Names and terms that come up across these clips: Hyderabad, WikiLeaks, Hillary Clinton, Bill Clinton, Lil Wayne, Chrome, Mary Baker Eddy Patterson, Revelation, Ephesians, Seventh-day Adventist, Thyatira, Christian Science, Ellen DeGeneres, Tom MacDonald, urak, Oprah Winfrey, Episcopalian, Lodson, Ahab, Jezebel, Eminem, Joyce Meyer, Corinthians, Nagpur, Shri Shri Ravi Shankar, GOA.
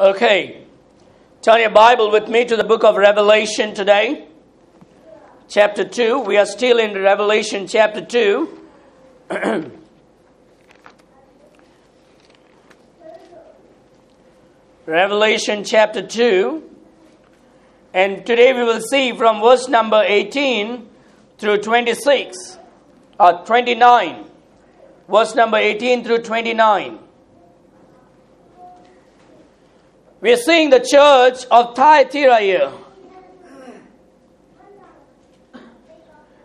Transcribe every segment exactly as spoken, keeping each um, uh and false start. Okay, turn your Bible with me to the book of Revelation today, chapter two. We are still in Revelation chapter two. Revelation chapter two. And today we will see from verse number eighteen through twenty-six, or twenty-nine. Verse number eighteen through twenty-nine. We are seeing the church of Thyatira here.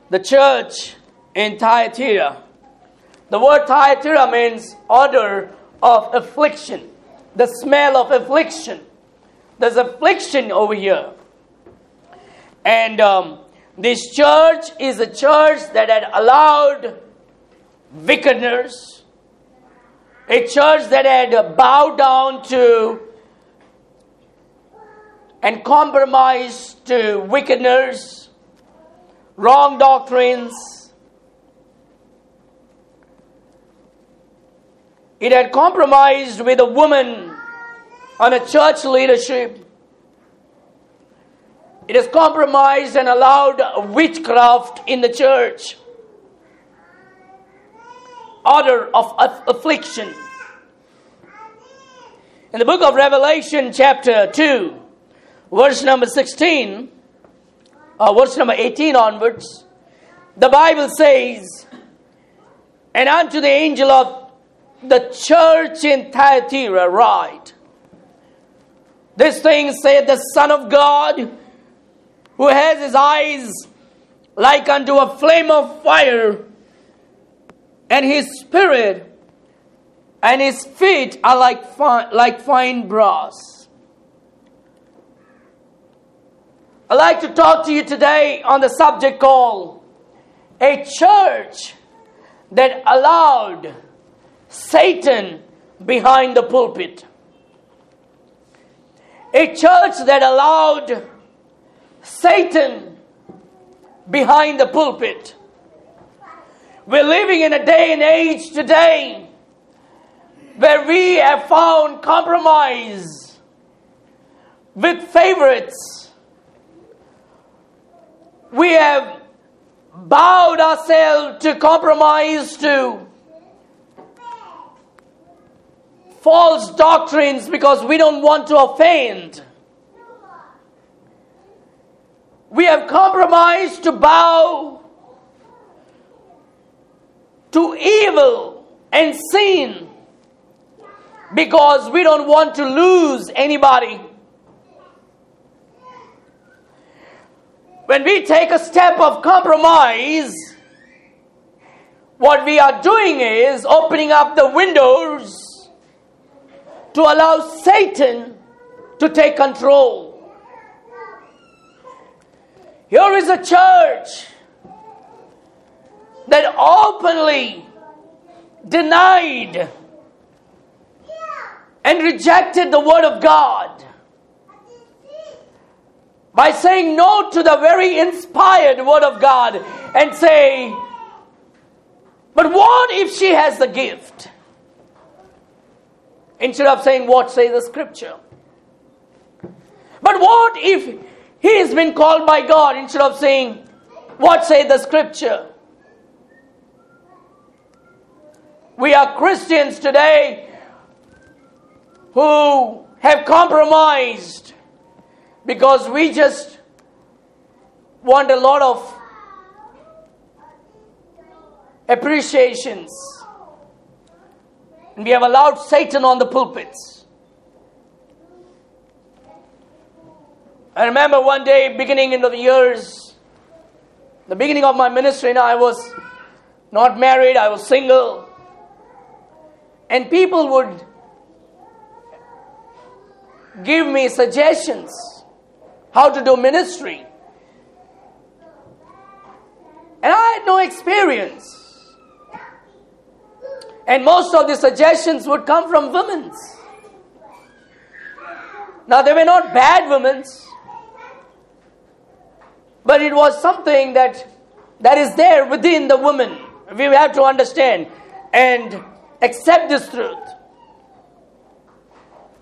The church in Thyatira. The word Thyatira means odor of affliction. The smell of affliction. There's affliction over here. And um, this church is a church that had allowed wickedness. A church that had bowed down to and compromise to wickedness, wrong doctrines. It had compromised with a woman on a church leadership. It has compromised and allowed witchcraft in the church. Order of aff- affliction. In the book of Revelation chapter two, verse number sixteen, or verse number eighteen onwards, the Bible says, "And unto the angel of the church in Thyatira write, this thing saith the Son of God, who has his eyes like unto a flame of fire, and his spirit and his feet are like fi- like fine brass." I'd like to talk to you today on the subject called a church that allowed Satan behind the pulpit. A church that allowed Satan behind the pulpit. We're living in a day and age today where we have found compromise with favorites. We have bowed ourselves to compromise to false doctrines because we don't want to offend. We have compromised to bow to evil and sin because we don't want to lose anybody. When we take a step of compromise, what we are doing is opening up the windows to allow Satan to take control. Here is a church that openly denied and rejected the Word of God, by saying no to the very inspired Word of God and say, but what if she has the gift? Instead of saying, what says the Scripture? But what if he has been called by God? Instead of saying, what says the Scripture? We are Christians today who have compromised because we just want a lot of appreciations. And we have allowed Satan on the pulpits. I remember one day, beginning in the years, the beginning of my ministry, and I was not married, I was single. And people would give me suggestions how to do ministry. And I had no experience. And most of the suggestions would come from women. Now they were not bad women. But it was something that, that is there within the woman. We have to understand and accept this truth.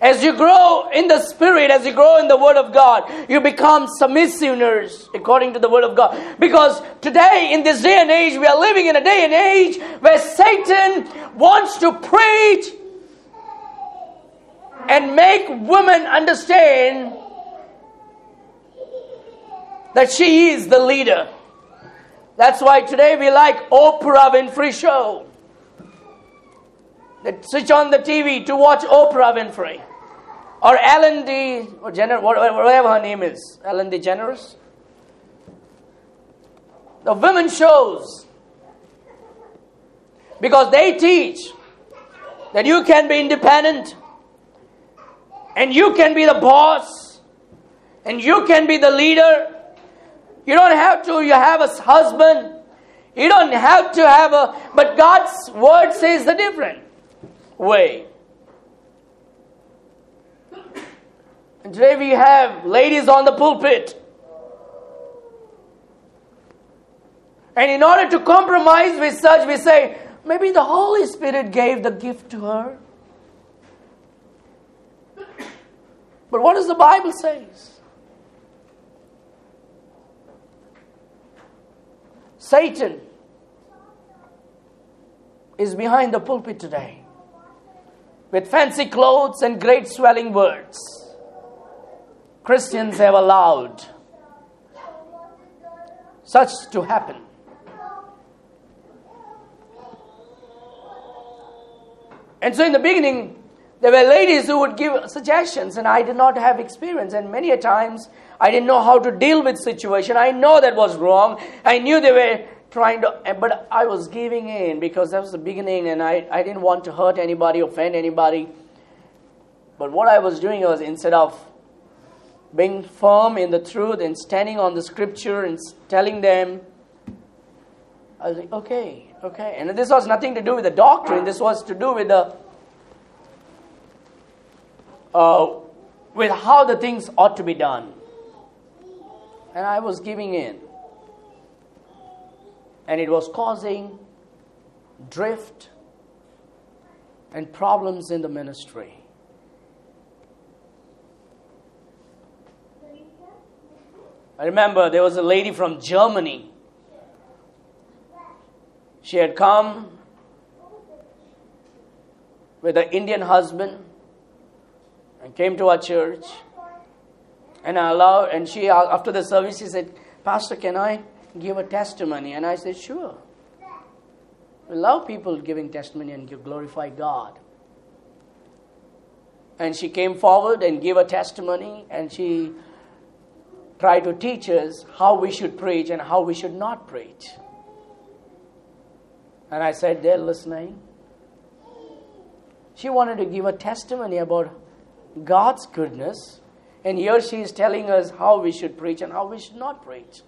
As you grow in the Spirit, as you grow in the Word of God, you become submissiveness according to the Word of God. Because today, in this day and age, we are living in a day and age where Satan wants to preach and make women understand that she is the leader. That's why today we like Oprah Winfrey show. They switch on the T V to watch Oprah Winfrey. Or Ellen D. or Jenner, whatever her name is. Ellen DeGeneres. The women shows. Because they teach that you can be independent. And you can be the boss. And you can be the leader. You don't have to, you have a husband. You don't have to have a... But God's word says the different way. And today we have ladies on the pulpit. And in order to compromise with such, we say, maybe the Holy Spirit gave the gift to her. But what does the Bible say? Satan is behind the pulpit today with fancy clothes and great swelling words. Christians have allowed such to happen. And so in the beginning, there were ladies who would give suggestions, and I did not have experience, and many a times I didn't know how to deal with situation. I know that was wrong. I knew they were trying to, but I was giving in because that was the beginning, and I, I didn't want to hurt anybody, offend anybody. But what I was doing was, instead of being firm in the truth and standing on the scripture and telling them, I was like, okay, okay. And this was nothing to do with the doctrine. This was to do with the, uh, with how the things ought to be done. And I was giving in. And it was causing drift and problems in the ministry. I remember there was a lady from Germany. She had come with an Indian husband and came to our church. And I allowed, and she, after the service, she said, "Pastor, can I give a testimony?" And I said, "Sure." We love people giving testimony and glorify God. And she came forward and gave a testimony, and she tried to teach us how we should preach and how we should not preach. And I said, "They're listening." She wanted to give a testimony about God's goodness. And here she is telling us how we should preach and how we should not preach.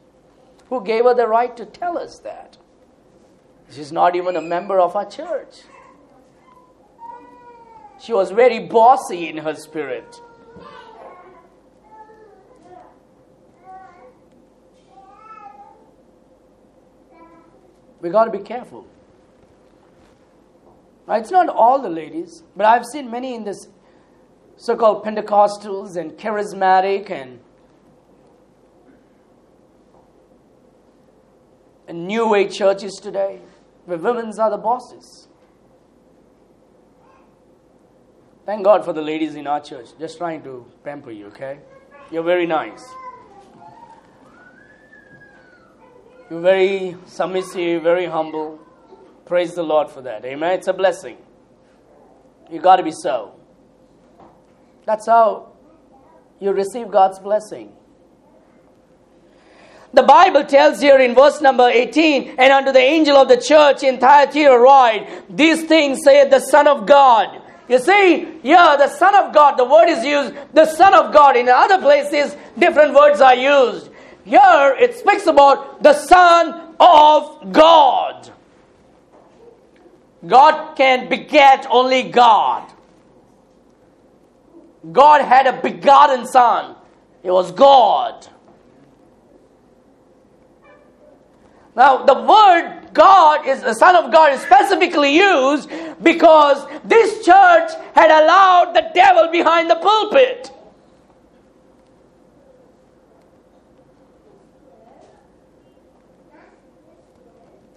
Who gave her the right to tell us that? She's not even a member of our church. She was very bossy in her spirit. We got to be careful. Now, it's not all the ladies, but I've seen many in this so-called Pentecostals and charismatic and, and New Age churches today, where women are the bosses. Thank God for the ladies in our church. Just trying to pamper you, okay? You're very nice. You're very submissive, very humble. Praise the Lord for that. Amen? It's a blessing. You got to be so. That's how you receive God's blessing. The Bible tells here in verse number eighteen, "And unto the angel of the church in Thyatira write, these things saith the Son of God." You see, yeah, the Son of God, the word is used, the Son of God. In other places, different words are used. Here, it speaks about the Son of God. God can beget only God. God had a begotten Son. It was God. Now, the word God, is the Son of God, is specifically used because this church had allowed out the devil behind the pulpit.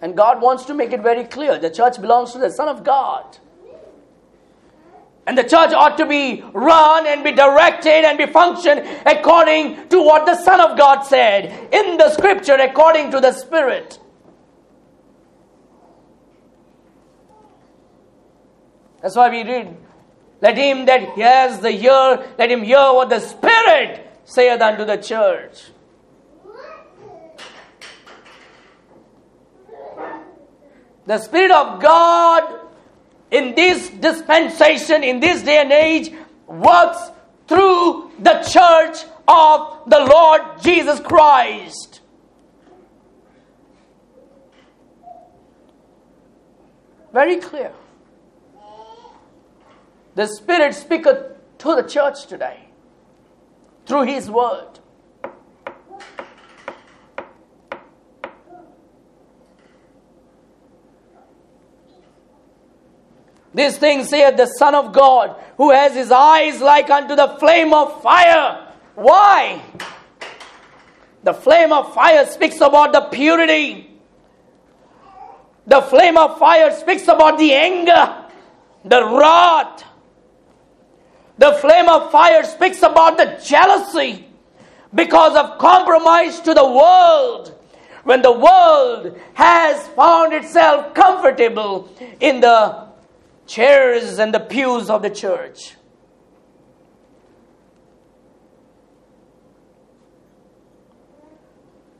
And God wants to make it very clear. The church belongs to the Son of God. And the church ought to be run and be directed and be functioned according to what the Son of God said in the Scripture, according to the Spirit. That's why we read, let him that hears the ear, let him hear what the Spirit saith unto the church. The Spirit of God in this dispensation, in this day and age, works through the church of the Lord Jesus Christ. Very clear. The Spirit speaketh to the church today through His Word. These things saith the Son of God, who has his eyes like unto the flame of fire. Why? The flame of fire speaks about the purity. The flame of fire speaks about the anger, the wrath. The flame of fire speaks about the jealousy because of compromise to the world. When the world has found itself comfortable in the chairs and the pews of the church.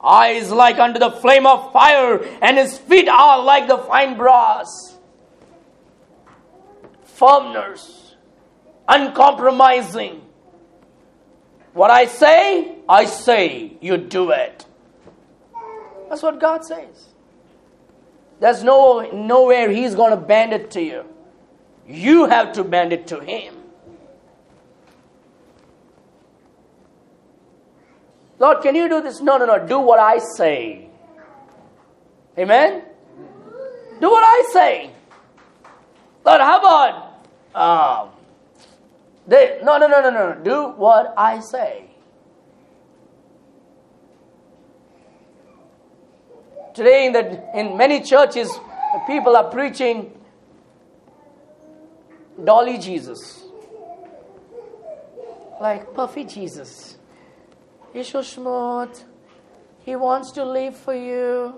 Eyes like unto the flame of fire, and his feet are like the fine brass. Firmness, uncompromising. What I say, I say, you do it. That's what God says. There's no nowhere He's going to bend it to you. You have to bend it to Him. Lord, can you do this? No, no, no. Do what I say. Amen? Do what I say. Lord, how about... Um, they, no, no, no, no, no. Do what I say. Today in, the, in many churches, people are preaching... Dolly Jesus, like puffy Jesus. He's so smooth. He wants to live for you.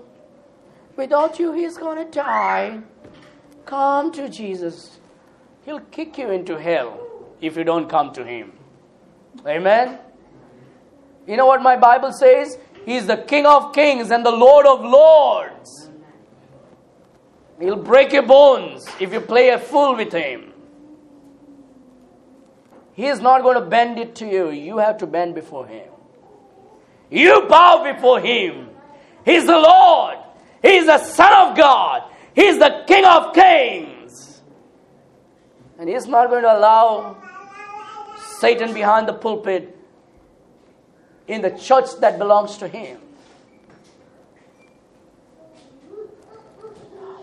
Without you, he's going to die. Come to Jesus. He'll kick you into hell if you don't come to him. Amen? You know what my Bible says? He's the King of kings and the Lord of lords. He'll break your bones if you play a fool with him. He is not going to bend it to you. You have to bend before Him. You bow before Him. He's the Lord. He's the Son of God. He's the King of kings. And He's not going to allow Satan behind the pulpit in the church that belongs to Him.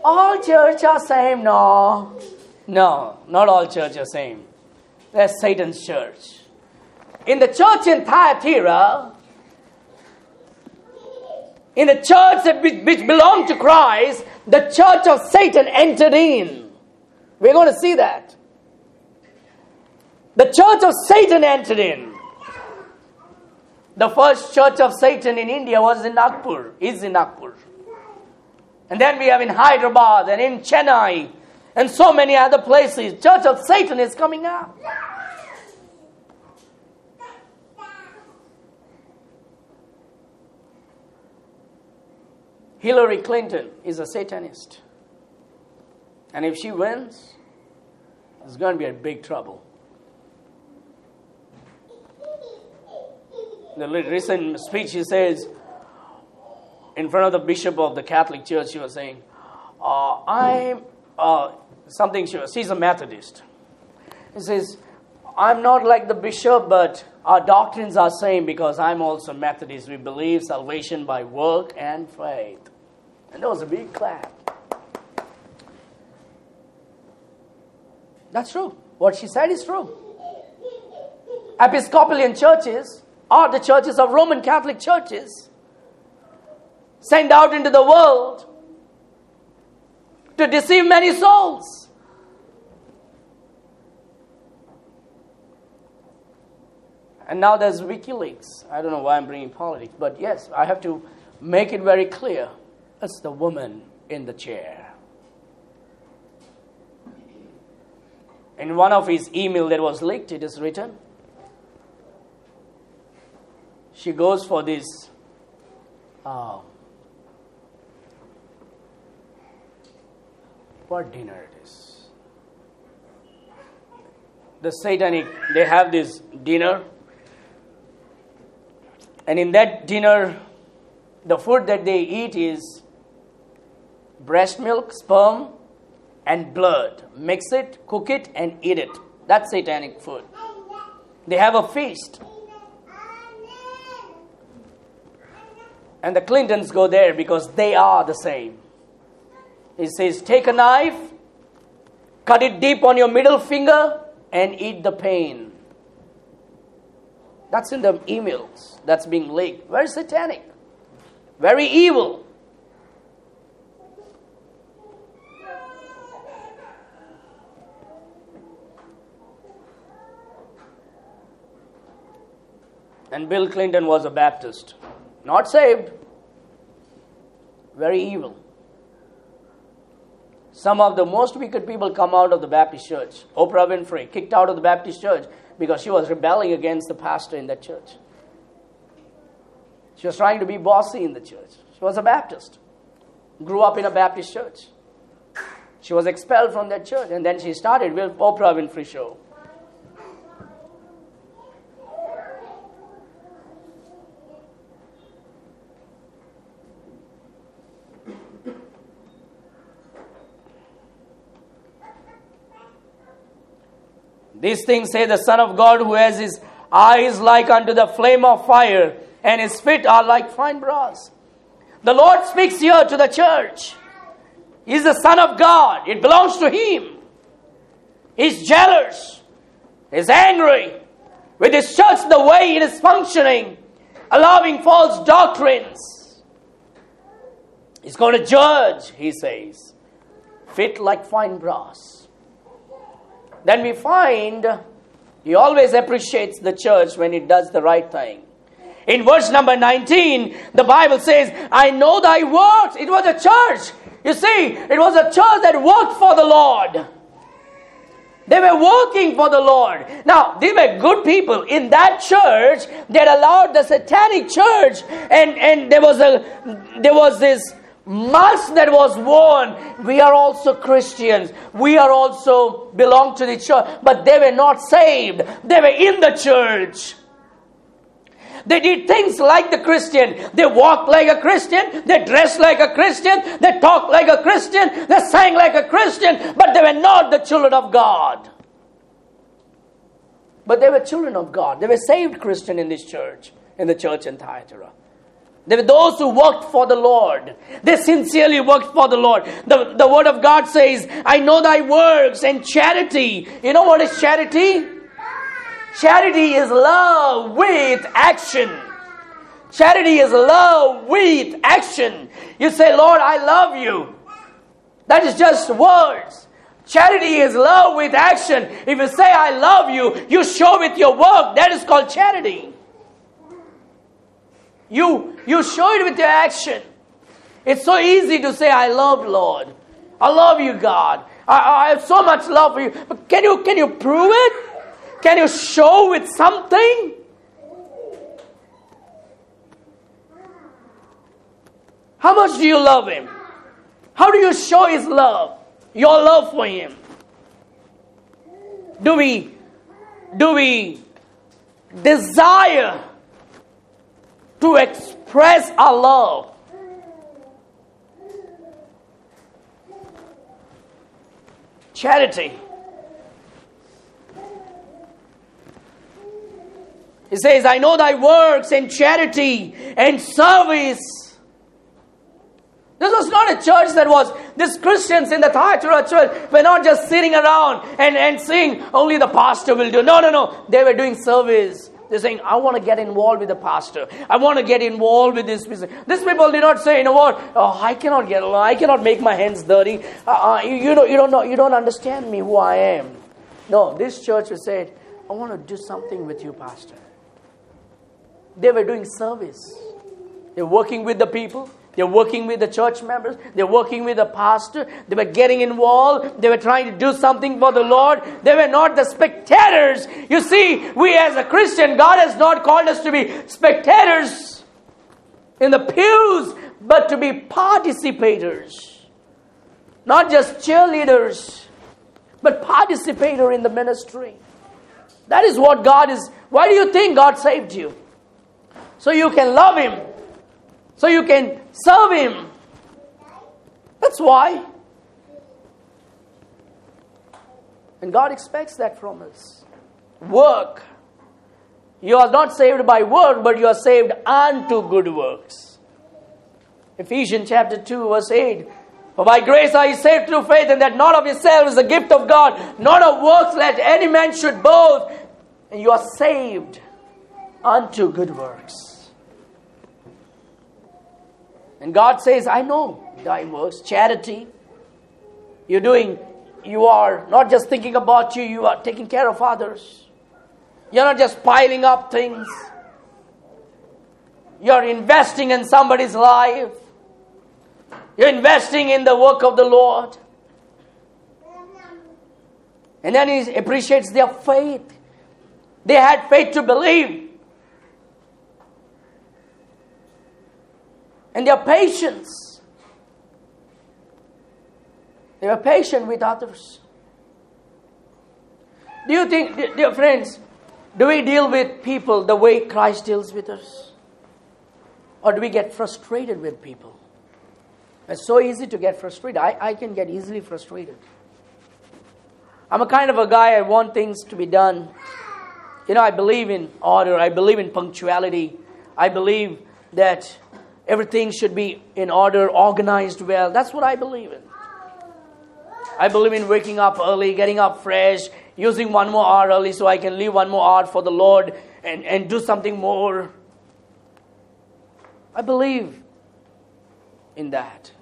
All churches are same. No. No, not all churches are same. That's Satan's church. In the church in Thyatira, in the church that be, which belonged to Christ, the church of Satan entered in. We're going to see that. The church of Satan entered in. The first church of Satan in India was in Nagpur, is in Nagpur. And then we have in Hyderabad and in Chennai. And so many other places. Church of Satan is coming up. Hillary Clinton is a Satanist. And if she wins, it's going to be a big trouble. The recent speech she says, in front of the bishop of the Catholic Church, she was saying, uh, I'm... Uh, Something she was. She's a Methodist. He says, I'm not like the bishop, but our doctrines are same because I'm also Methodist. We believe salvation by work and faith. And there was a big clap. That's true. What she said is true. Episcopalian churches are the churches of Roman Catholic churches sent out into the world to deceive many souls. And now there's WikiLeaks. I don't know why I'm bringing politics, but yes, I have to make it very clear. It's the woman in the chair. In one of his emails that was leaked, it is written, she goes for this uh, what dinner it is. The satanic, they have this dinner. And in that dinner, the food that they eat is breast milk, sperm, and blood. Mix it, cook it, and eat it. That's satanic food. They have a feast. And the Clintons go there because they are the same. It says, take a knife, cut it deep on your middle finger, and eat the pain. That's in the emails that's being leaked. Very satanic. Very evil. And Bill Clinton was a Baptist. Not saved. Very evil. Some of the most wicked people come out of the Baptist church. Oprah Winfrey kicked out of the Baptist church because she was rebelling against the pastor in that church. She was trying to be bossy in the church. She was a Baptist. Grew up in a Baptist church. She was expelled from that church. And then she started with Oprah Winfrey Show. These things say the Son of God, who has his eyes like unto the flame of fire, and his feet are like fine brass. The Lord speaks here to the church. He's the Son of God. It belongs to him. He's jealous. He's angry with his church, the way it is functioning, allowing false doctrines. He's going to judge, he says. Feet like fine brass. Then we find he always appreciates the church when it does the right thing. In verse number nineteen, the Bible says, I know thy works. It was a church. You see, it was a church that worked for the Lord. They were working for the Lord. Now, they were good people in that church that allowed the satanic church. And, and there was a there was this mask that was worn. We are also Christians. We are also belong to the church. But they were not saved. They were in the church. They did things like the Christian. They walked like a Christian. They dressed like a Christian. They talked like a Christian. They sang like a Christian. But they were not the children of God. But they were children of God. They were saved Christian in this church, in the church in Thyatira. They were those who worked for the Lord. They sincerely worked for the Lord. The, the Word of God says, I know thy works and charity. You know what is charity? Charity is love with action. Charity is love with action. You say, Lord, I love you. That is just words. Charity is love with action. If you say, I love you, you show with your work. That is called charity. You, you show it with your action. It's so easy to say, I love Lord. I love you, God. I, I have so much love for you. But can you, can you prove it? Can you show with something? How much do you love him? How do you show his love? Your love for him. Do we, do we desire to express our love? Charity. He says, I know thy works and charity and service. This was not a church that was These Christians in the Thyatira church were not just sitting around and, and saying only the pastor will do. No, no, no. They were doing service. They're saying, I want to get involved with the pastor. I want to get involved with this business. These people did not say, you know what? Oh, I cannot get along. I cannot make my hands dirty. Uh, uh, you, you, don't, you, don't know, you don't understand me, who I am. No, this church was saying, I want to do something with you, pastor. They were doing service. They're working with the people. They're working with the church members. They're working with the pastor. They were getting involved. They were trying to do something for the Lord. They were not the spectators. You see, we as a Christian, God has not called us to be spectators in the pews, but to be participators. Not just cheerleaders, but participator in the ministry. That is what God is. Why do you think God saved you? So you can love Him. So you can serve Him. That's why. And God expects that from us. Work. You are not saved by work, but you are saved unto good works. Ephesians chapter two verse eight. For by grace are ye saved through faith, and that not of yourselves, the gift of God, not of works, lest any man should boast. And you are saved unto good works. And God says, I know thy works, charity. You're doing, you are not just thinking about you, you are taking care of others. You're not just piling up things. You're investing in somebody's life. You're investing in the work of the Lord. And then He appreciates their faith. They had faith to believe. And their patience. They were patient with others. Do you think, dear friends, do we deal with people the way Christ deals with us? Or do we get frustrated with people? It's so easy to get frustrated. I, I can get easily frustrated. I'm a kind of a guy, I want things to be done. You know, I believe in order. I believe in punctuality. I believe that everything should be in order, organized well. That's what I believe in. I believe in waking up early, getting up fresh, using one more hour early so I can leave one more hour for the Lord and, and do something more. I believe in that.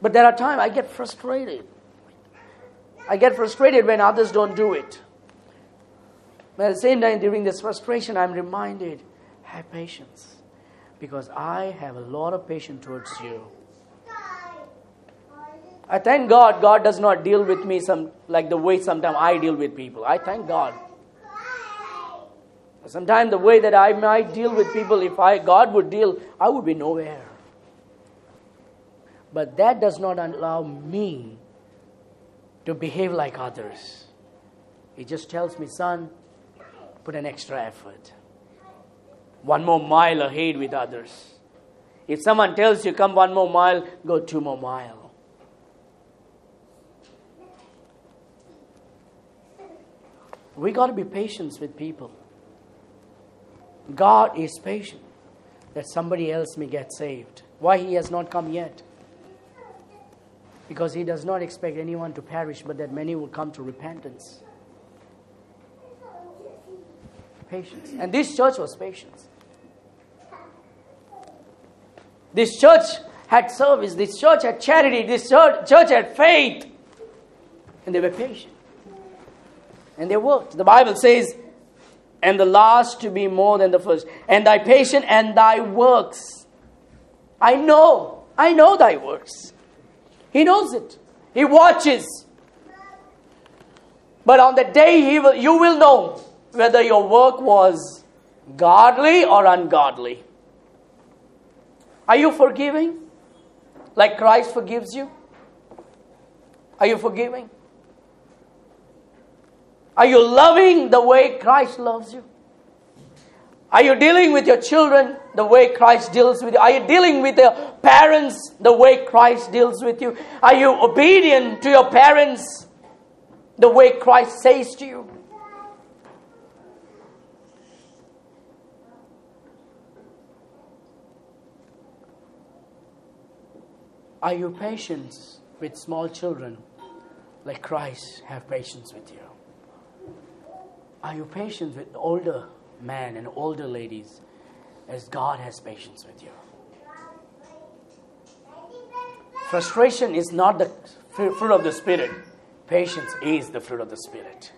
But there are times I get frustrated. I get frustrated when others don't do it. But at the same time, during this frustration, I'm reminded, have patience, because I have a lot of patience towards you. I thank God, God does not deal with me some like the way sometimes I deal with people. I thank God. Sometimes the way that I might deal with people, if I God would deal, I would be nowhere. But that does not allow me to behave like others. He just tells me, son, put an extra effort. One more mile ahead with others. If someone tells you come one more mile, go two more mile. We got to be patient with people. God is patient that somebody else may get saved. Why He has not come yet? Because He does not expect anyone to perish, but that many will come to repentance. Patience. And this church was patient. This church had service. This church had charity. This church, church had faith. And they were patient. And they worked. The Bible says, and the last to be more than the first. And thy patience and thy works. I know. I know thy works. He knows it. He watches. But on the day he will, you will know whether your work was godly or ungodly. Are you forgiving? Like Christ forgives you? Are you forgiving? Are you loving the way Christ loves you? Are you dealing with your children the way Christ deals with you? Are you dealing with your parents the way Christ deals with you? Are you obedient to your parents the way Christ says to you? Are you patient with small children like Christ have patience with you? Are you patient with older men and older ladies as God has patience with you? Frustration is not the fruit of the Spirit. Patience is the fruit of the Spirit.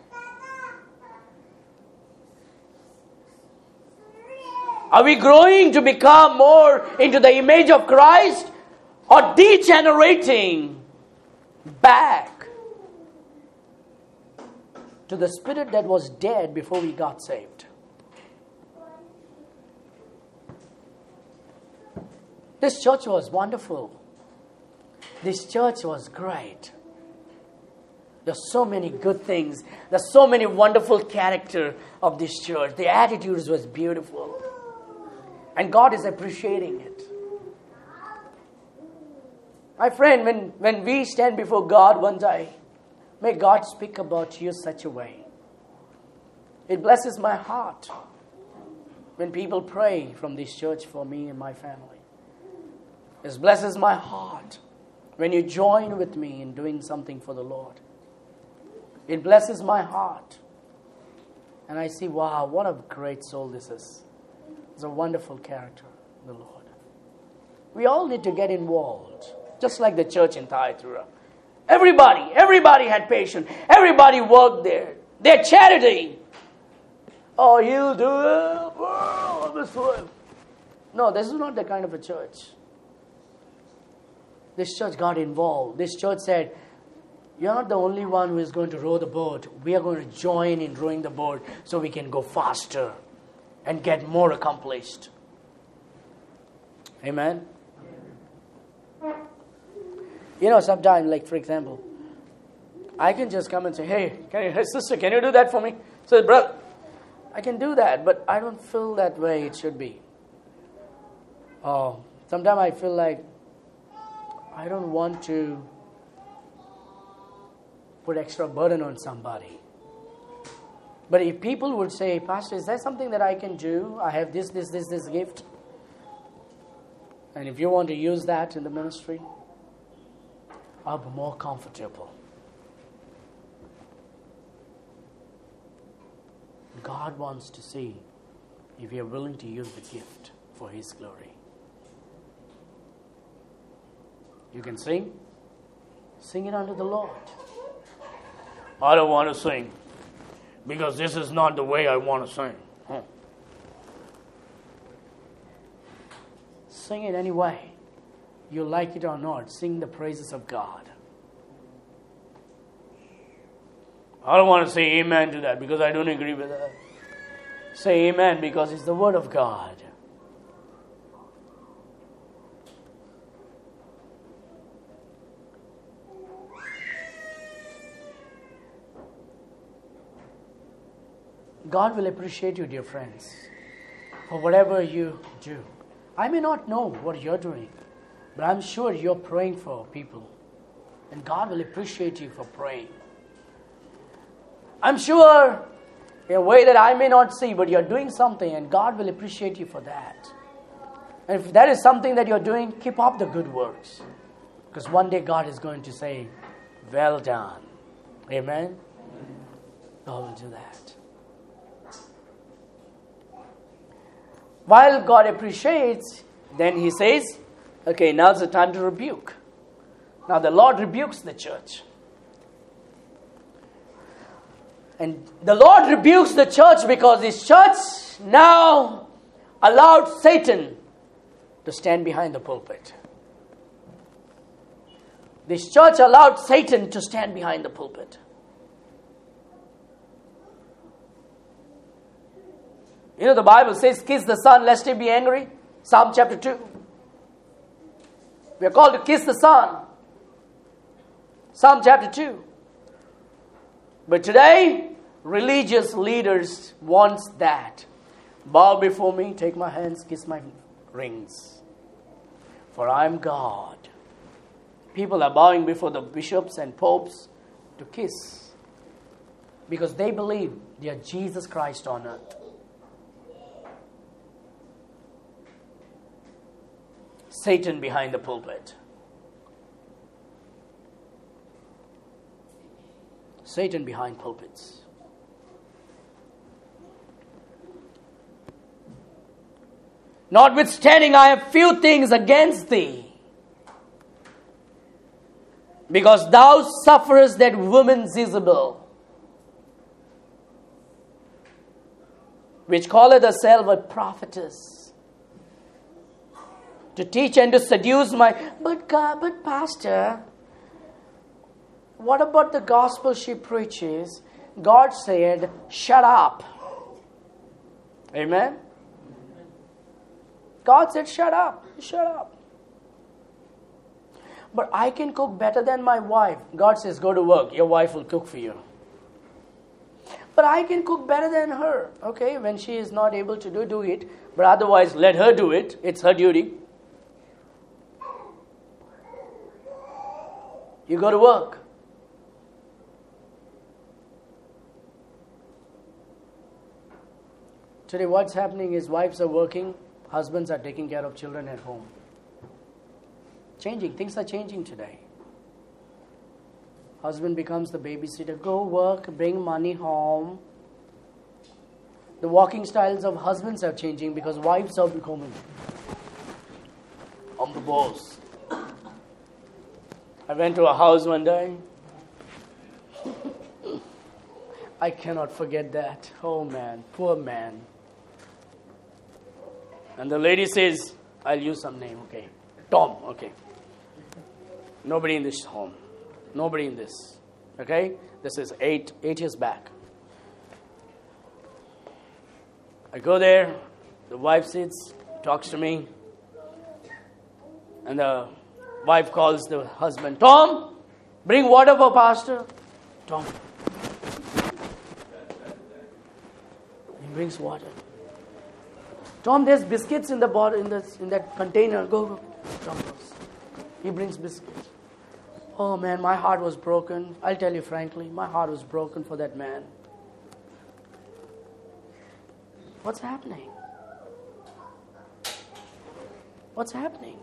Are we growing to become more into the image of Christ or degenerating back to the spirit that was dead before we got saved? This church was wonderful. This church was great. There's so many good things. There's so many wonderful character of this church. The attitudes was beautiful. And God is appreciating it. My friend, when, when we stand before God one day, may God speak about you such a way. It blesses my heart when people pray from this church for me and my family. It blesses my heart when you join with me in doing something for the Lord. It blesses my heart. And I see, wow, what a great soul this is. It's a wonderful character, the Lord. We all need to get involved, just like the church in Thyatira. Everybody, everybody had patience. Everybody worked there. Their charity. Oh, you do it. Oh, this one. No, this is not the kind of a church. This church got involved. This church said, you're not the only one who is going to row the boat. We are going to join in rowing the boat so we can go faster and get more accomplished. Amen? You know, sometimes, like, for example, I can just come and say, hey, can you, hey, sister, can you do that for me? So, brother, I can do that, but I don't feel that way it should be. Oh, sometimes I feel like I don't want to put extra burden on somebody. But if people would say, Pastor, is there something that I can do? I have this, this, this, this gift. And if you want to use that in the ministry, I'll be more comfortable. God wants to see if you're willing to use the gift for His glory. You can sing. Sing it unto the Lord. I don't want to sing, because this is not the way I want to sing. Huh. Sing it anyway. You like it or not. Sing the praises of God. I don't want to say amen to that because I don't agree with that. Say amen because it's the word of God. God will appreciate you, dear friends, for whatever you do. I may not know what you're doing, but I'm sure you're praying for people. And God will appreciate you for praying. I'm sure in a way that I may not see, but you're doing something, and God will appreciate you for that. And if that is something that you're doing, keep up the good works. Because one day God is going to say, well done. Amen? God will do that. While God appreciates, then He says, okay, now's the time to rebuke. Now the Lord rebukes the church. And the Lord rebukes the church because this church now allowed Satan to stand behind the pulpit. This church allowed Satan to stand behind the pulpit. You know, the Bible says, kiss the Son, lest He be angry. Psalm chapter two. We are called to kiss the Son. Psalm chapter two. But today, religious leaders want that. Bow before me, take my hands, kiss my rings. For I am God. People are bowing before the bishops and popes to kiss. Because they believe they are Jesus Christ on earth. Satan behind the pulpit. Satan behind pulpits. Notwithstanding, I have few things against thee, because thou sufferest that woman Jezebel, which calleth herself a prophetess, to teach and to seduce my... But God, but pastor, what about the gospel she preaches? God said, shut up. Amen? God said, shut up, shut up. But I can cook better than my wife. God says, go to work. Your wife will cook for you. But I can cook better than her. Okay, when she is not able to do, do it. But otherwise, let her do it. It's her duty. You go to work. Today, what's happening is wives are working, husbands are taking care of children at home. Changing. Things are changing today. Husband becomes the babysitter. Go work, bring money home. The walking styles of husbands are changing because wives are becoming, I'm the boss. I went to a house one day. I cannot forget that. Oh man, poor man. And the lady says, I'll use some name, okay. Tom, okay. Nobody in this home. Nobody in this. Okay? This is eight, eight years back. I go there. The wife sits, talks to me. And the wife calls the husband, Tom, bring water for pastor. Tom. He brings water. Tom, there's biscuits in the bottle, in the, in that container. Go, go. Tom goes. He brings biscuits. Oh man, my heart was broken. I'll tell you frankly, my heart was broken for that man. What's happening? What's happening?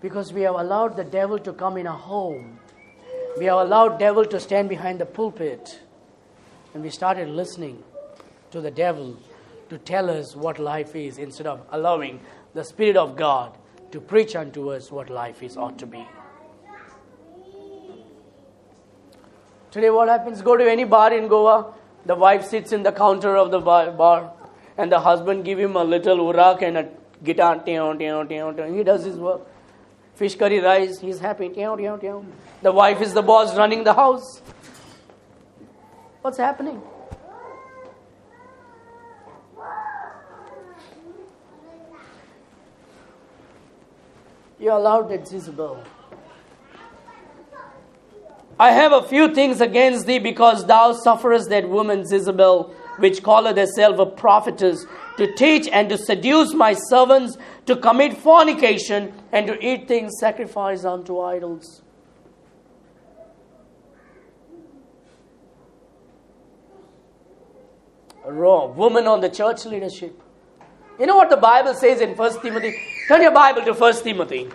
Because we have allowed the devil to come in our home. We have allowed devil to stand behind the pulpit. And we started listening to the devil to tell us what life is, instead of allowing the Spirit of God to preach unto us what life is ought to be. Today what happens? Go to any bar in Goa. The wife sits in the counter of the bar, and the husband give him a little urak and a guitar. He does his work. Fish curry rice. He's happy. The wife is the boss running the house. What's happening? You allowed that Jezebel. I have a few things against thee, because thou sufferest that woman Jezebel, which calleth herself a prophetess, to teach and to seduce my servants to commit fornication and to eat things sacrificed unto idols. A raw woman on the church leadership. You know what the Bible says in First Timothy? Turn your Bible to First Timothy.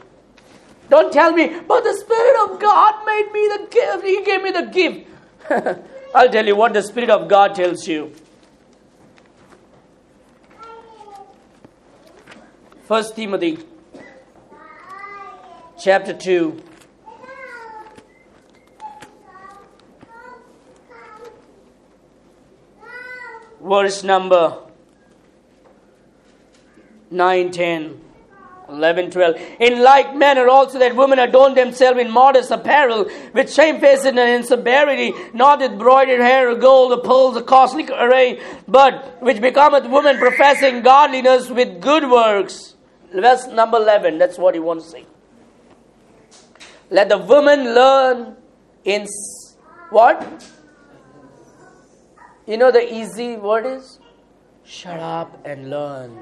Don't tell me, but the Spirit of God made me the gift. He gave me the gift. I'll tell you what the Spirit of God tells you. First Timothy chapter two. Verse number nine, ten, eleven, twelve. In like manner also that women adorn themselves in modest apparel, with shamefacedness and sobriety, not with broidered hair or gold or pearls or costly array, but which becometh women professing godliness with good works. Verse number eleven, that's what he wants to say. Let the women learn in what? You know the easy word is? Shut up and learn.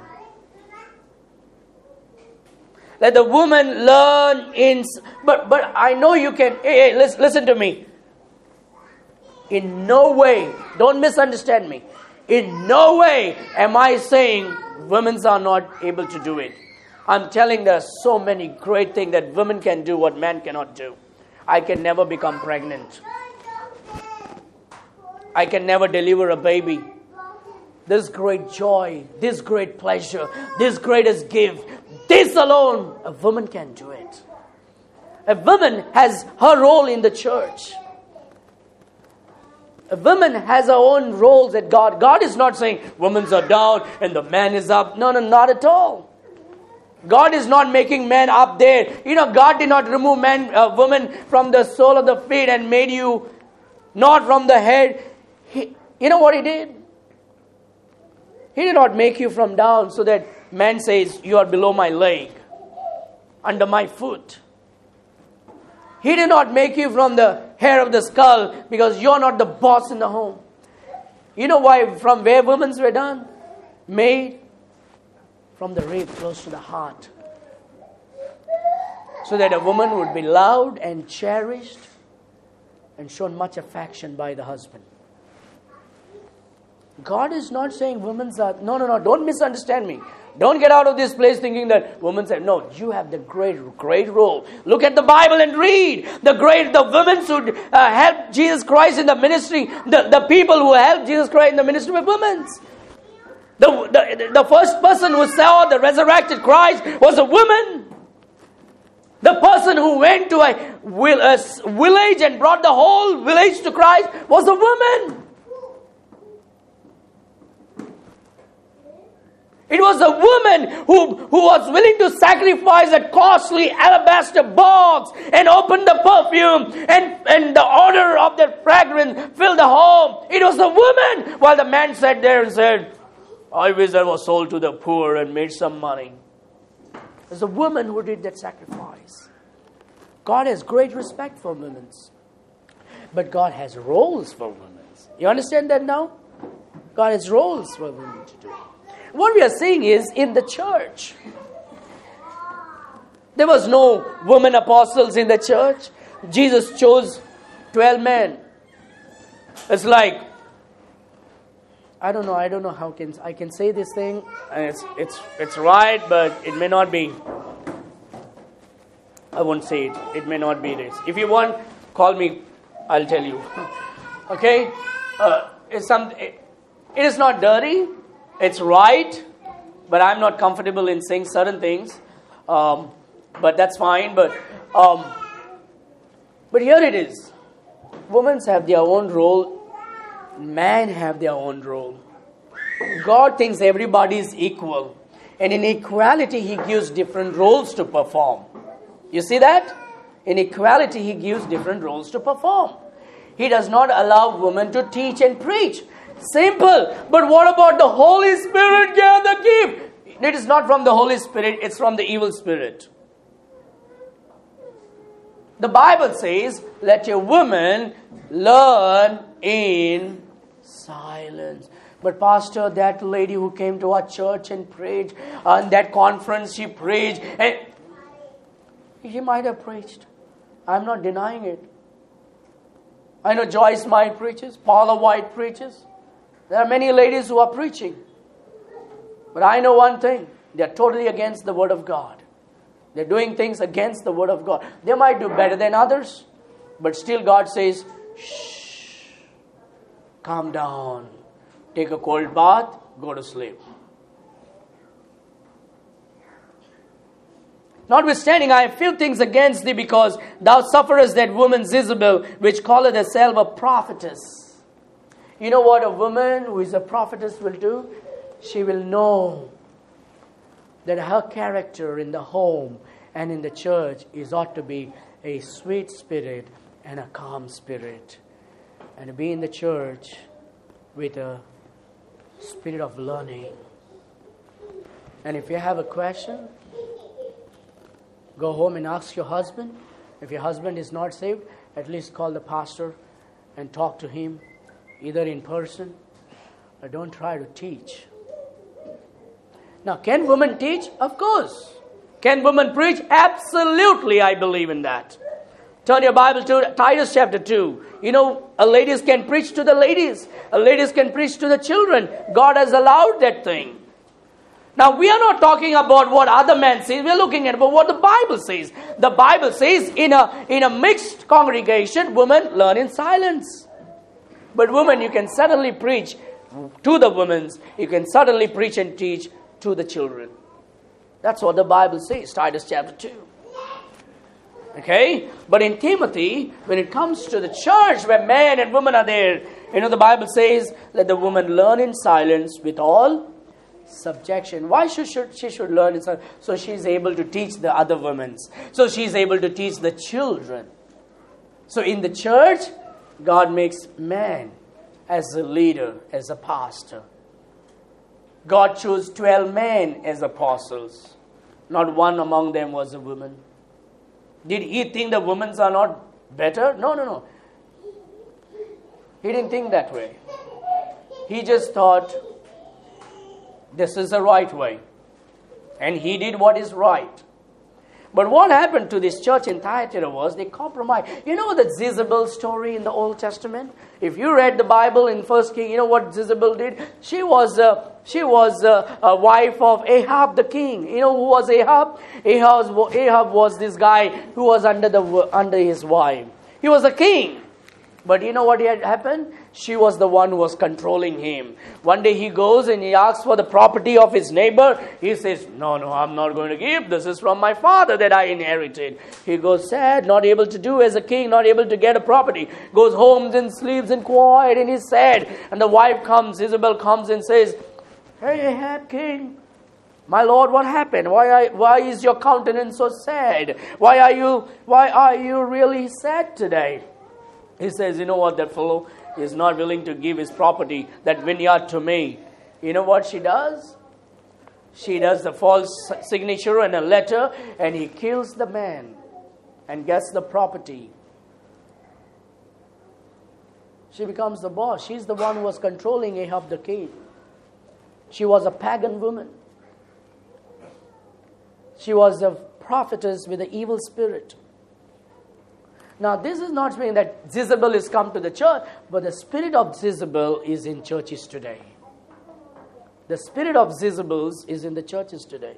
Let the woman learn in... But, but I know you can... Hey, hey, listen, listen to me. In no way, don't misunderstand me. In no way am I saying women are not able to do it. I'm telling there are so many great things that women can do what man cannot do. I can never become pregnant. I can never deliver a baby. This great joy, this great pleasure, this greatest gift, this alone, a woman can do it. A woman has her role in the church. A woman has her own roles at God. God is not saying, women's are down and the man is up. No, no, not at all. God is not making men up there. You know, God did not remove men, uh, women from the sole of the feet and made you not from the head. He, you know what He did? He did not make you from down so that man says, you are below my leg, under my foot. He did not make you from the hair of the skull because you're not the boss in the home. You know why? From where women were done? Made from the rib close to the heart. So that a woman would be loved and cherished and shown much affection by the husband. God is not saying women's are... No, no, no, don't misunderstand me. Don't get out of this place thinking that women's are... No, you have the great, great role. Look at the Bible and read. The great, the women should uh, help Jesus Christ in the ministry. The, the people who helped Jesus Christ in the ministry were women's. The, the, the first person who saw the resurrected Christ was a woman. The person who went to a, will, a village and brought the whole village to Christ was a woman. It was a woman who, who was willing to sacrifice a costly alabaster box and open the perfume and, and the odor of that fragrance filled the home. It was a woman. While the man sat there and said, I wish I was sold to the poor and made some money. It was a woman who did that sacrifice. God has great respect for women. But God has roles for women. You understand that now? God has roles for women to do. What we are seeing is in the church. There was no women apostles in the church. Jesus chose twelve men. It's like, I don't know, I don't know how can I can say this thing. It's, it's, it's right, but it may not be. I won't say it. It may not be this. If you want, call me. I'll tell you. Okay? Uh, it's some, it, it is not dirty. It's right, but I'm not comfortable in saying certain things. Um, but that's fine. But um, but here it is. Women have their own role. Men have their own role. God thinks everybody is equal. And in equality, He gives different roles to perform. You see that? In equality, He gives different roles to perform. He does not allow women to teach and preach. Simple. But what about the Holy Spirit gave the gift? It is not from the Holy Spirit. It's from the evil spirit. The Bible says, let your women learn in silence. But pastor, that lady who came to our church and preached, on that conference she preached, and she might have preached. I'm not denying it. I know Joyce Meyer preaches. Paula White preaches. There are many ladies who are preaching. But I know one thing. They are totally against the Word of God. They are doing things against the Word of God. They might do better than others. But still God says, shh, calm down. Take a cold bath, go to sleep. Notwithstanding, I have few things against thee, because thou sufferest that woman Jezebel, which calleth herself a prophetess. You know what a woman who is a prophetess will do? She will know that her character in the home and in the church is ought to be a sweet spirit and a calm spirit. And to be in the church with a spirit of learning. And if you have a question, go home and ask your husband. If your husband is not saved, at least call the pastor and talk to him. Either in person, or don't try to teach. Now, can women teach? Of course. Can women preach? Absolutely, I believe in that. Turn your Bible to Titus chapter two. You know, a ladies can preach to the ladies. A ladies can preach to the children. God has allowed that thing. Now, we are not talking about what other men say. We are looking at what the Bible says. The Bible says in a, in a mixed congregation, women learn in silence. But women, you can suddenly preach to the women. You can suddenly preach and teach to the children. That's what the Bible says, Titus chapter two. Okay? But in Timothy, when it comes to the church where men and women are there, you know, the Bible says, let the woman learn in silence with all subjection. Why should she should learn in silence? So she's able to teach the other women. So she's able to teach the children. So in the church, God makes man as a leader, as a pastor. God chose twelve men as apostles. Not one among them was a woman. Did he think the women are not better? No, no, no. He didn't think that way. He just thought, this is the right way. And he did what is right. But what happened to this church in Thyatira was they compromised. You know the Jezebel story in the Old Testament? If you read the Bible in First Kings, you know what Jezebel did? She was a, she was a, a wife of Ahab the king. You know who was Ahab? Ahab? Ahab was this guy who was under the under his wife. He was a king. But you know what had happened? She was the one who was controlling him. One day he goes and he asks for the property of his neighbor. He says, no, no, I'm not going to give. This is from my father that I inherited. He goes sad, not able to do as a king, not able to get a property. Goes home and sleeps in quiet and he's sad. And the wife comes, Jezebel comes and says, hey, Ahab king, my lord, what happened? Why, I, why is your countenance so sad? Why are you, why are you really sad today? He says, you know what, that fellow is not willing to give his property, that vineyard to me. You know what she does? She does the false signature and a letter, and he kills the man and gets the property. She becomes the boss. She's the one who was controlling Ahab the king. She was a pagan woman. She was a prophetess with an evil spirit. Now, this is not saying that Jezebel has come to the church, but the spirit of Jezebel is in churches today. The spirit of Jezebel is in the churches today.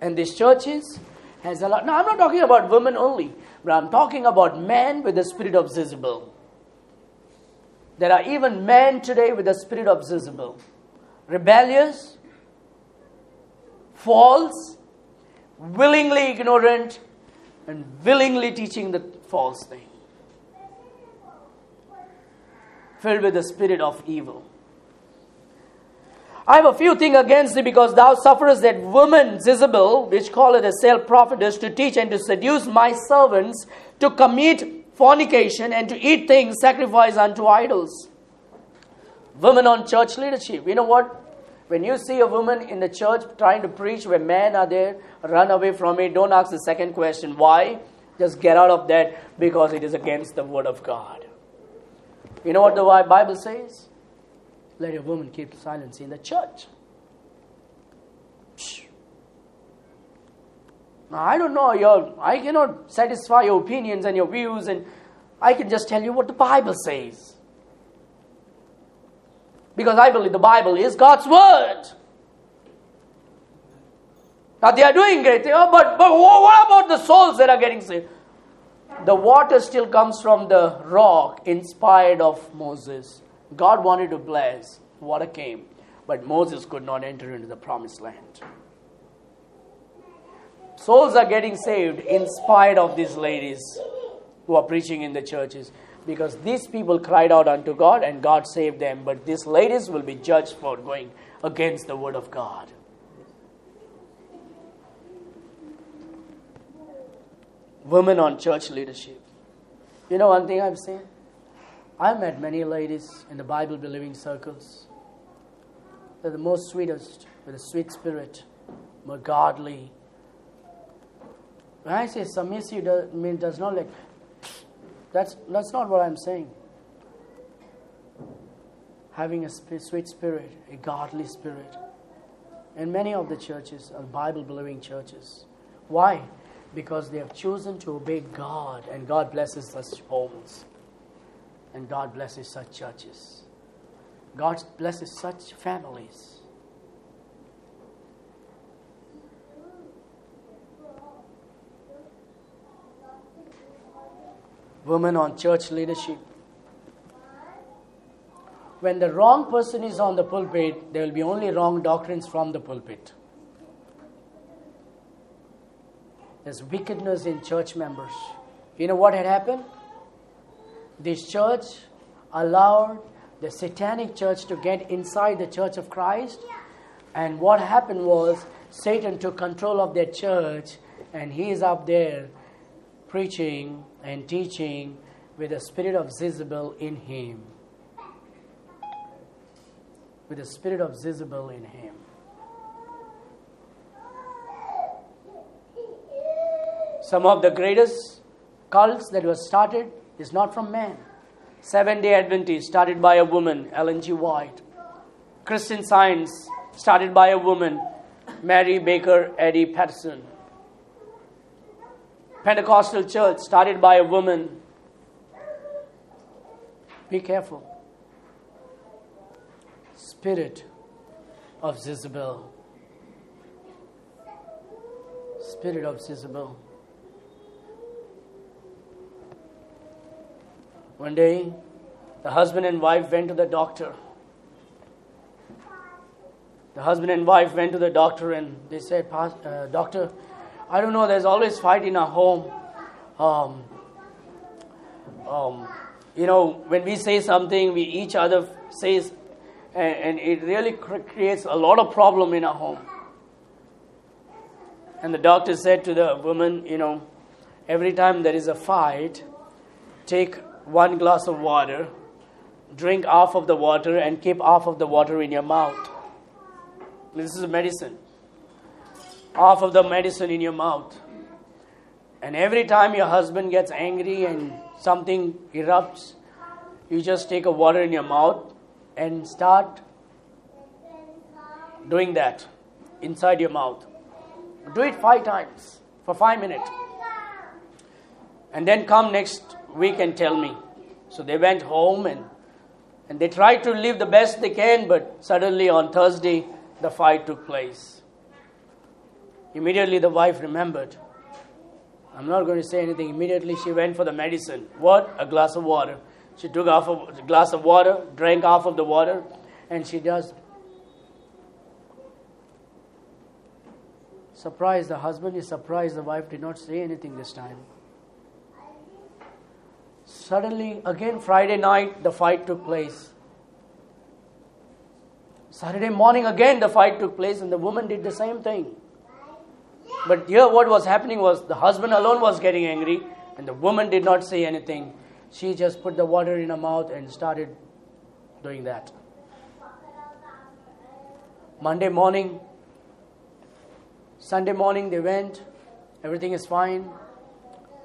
And these churches has a lot. Now, I'm not talking about women only, but I'm talking about men with the spirit of Jezebel. There are even men today with the spirit of Jezebel. Rebellious, false, willingly ignorant and willingly teaching the false thing, filled with the spirit of evil. I have a few things against thee, because thou sufferest that woman Jezebel, which calleth herself prophetess, to teach and to seduce my servants to commit fornication and to eat things sacrificed unto idols. Women on church leadership. You know what? When you see a woman in the church trying to preach where men are there, run away from it. Don't ask the second question. Why? Just get out of that, because it is against the word of God. You know what the Bible says? Let a woman keep silence in the church. Now, I don't know. Your, I cannot satisfy your opinions and your views, and I can just tell you what the Bible says. Because I believe the Bible is God's word. Now they are doing great things, oh, but, but what about the souls that are getting saved? The water still comes from the rock inspired of Moses. God wanted to bless. Water came. But Moses could not enter into the promised land. Souls are getting saved in spite of these ladies who are preaching in the churches. Because these people cried out unto God and God saved them. But these ladies will be judged for going against the word of God. Women on church leadership. You know one thing I've seen? I've met many ladies in the Bible-believing circles. They're the most sweetest, with a sweet spirit, more godly. When I say submissive, does, mean, does not like... That's, that's not what I'm saying. Having a sp- sweet spirit, a godly spirit. In many of the churches, are Bible-believing churches. Why? Because they have chosen to obey God, and God blesses such homes. And God blesses such churches. God blesses such families. Women on church leadership. When the wrong person is on the pulpit, there will be only wrong doctrines from the pulpit. There's wickedness in church members. You know what had happened? This church allowed the satanic church to get inside the Church of Christ. And what happened was Satan took control of their church, and he is up there preaching and teaching with the spirit of Jezebel in him. With the spirit of Jezebel in him. Some of the greatest cults that were started is not from men. Seventh-day Adventist started by a woman, Ellen G. White. Christian Science started by a woman, Mary Baker Eddy Patterson. Pentecostal church started by a woman. Be careful. Spirit of Jezebel. Spirit of Jezebel. One day, the husband and wife went to the doctor. The husband and wife went to the doctor and they said, uh, Doctor, I don't know, there's always fight in our home. Um, um, you know, when we say something, we each other says, and, and it really cr- creates a lot of problem in our home. And the doctor said to the woman, you know, every time there is a fight, take one glass of water, drink half of the water, and keep half of the water in your mouth. This is a medicine. Half of the medicine in your mouth. And every time your husband gets angry and something erupts, you just take a water in your mouth and start doing that inside your mouth. Do it five times for five minutes. And then come next week and tell me. So they went home and, and they tried to live the best they can, but suddenly on Thursday, the fight took place. Immediately the wife remembered. I'm not going to say anything. Immediately she went for the medicine. What? A glass of water. She took half a glass of water, drank half of the water, and she just surprised. The husband is surprised. The wife did not say anything this time. Suddenly, again Friday night, the fight took place. Saturday morning, again the fight took place, and the woman did the same thing. But here what was happening was the husband alone was getting angry, and the woman did not say anything. She just put the water in her mouth and started doing that. Monday morning, Sunday morning they went, everything is fine.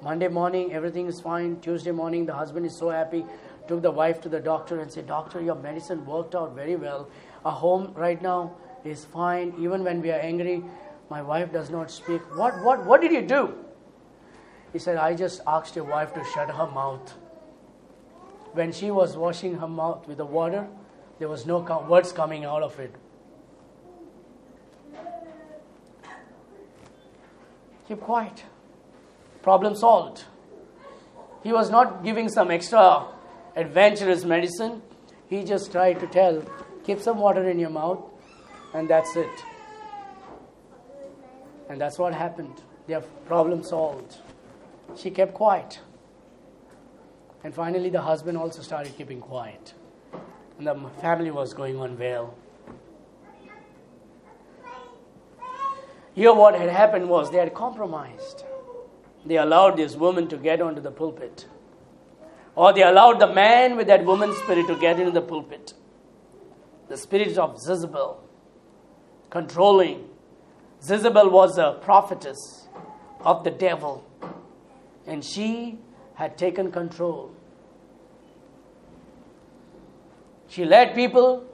Monday morning, everything is fine. Tuesday morning, the husband is so happy. Took the wife to the doctor and said, Doctor, your medicine worked out very well. Our home right now is fine. Even when we are angry, my wife does not speak. What, what, what did you do? He said, I just asked your wife to shut her mouth. When she was washing her mouth with the water, there was no com- words coming out of it. Keep quiet. Problem solved. He was not giving some extra adventurous medicine. He just tried to tell, keep some water in your mouth, and that's it. And that's what happened. Their problem solved. She kept quiet. And finally, the husband also started keeping quiet. And the family was going on well. Here, what had happened was they had compromised. They allowed this woman to get onto the pulpit. Or they allowed the man with that woman's spirit to get into the pulpit. The spirit of Jezebel, controlling. Jezebel was a prophetess of the devil. And she had taken control. She led people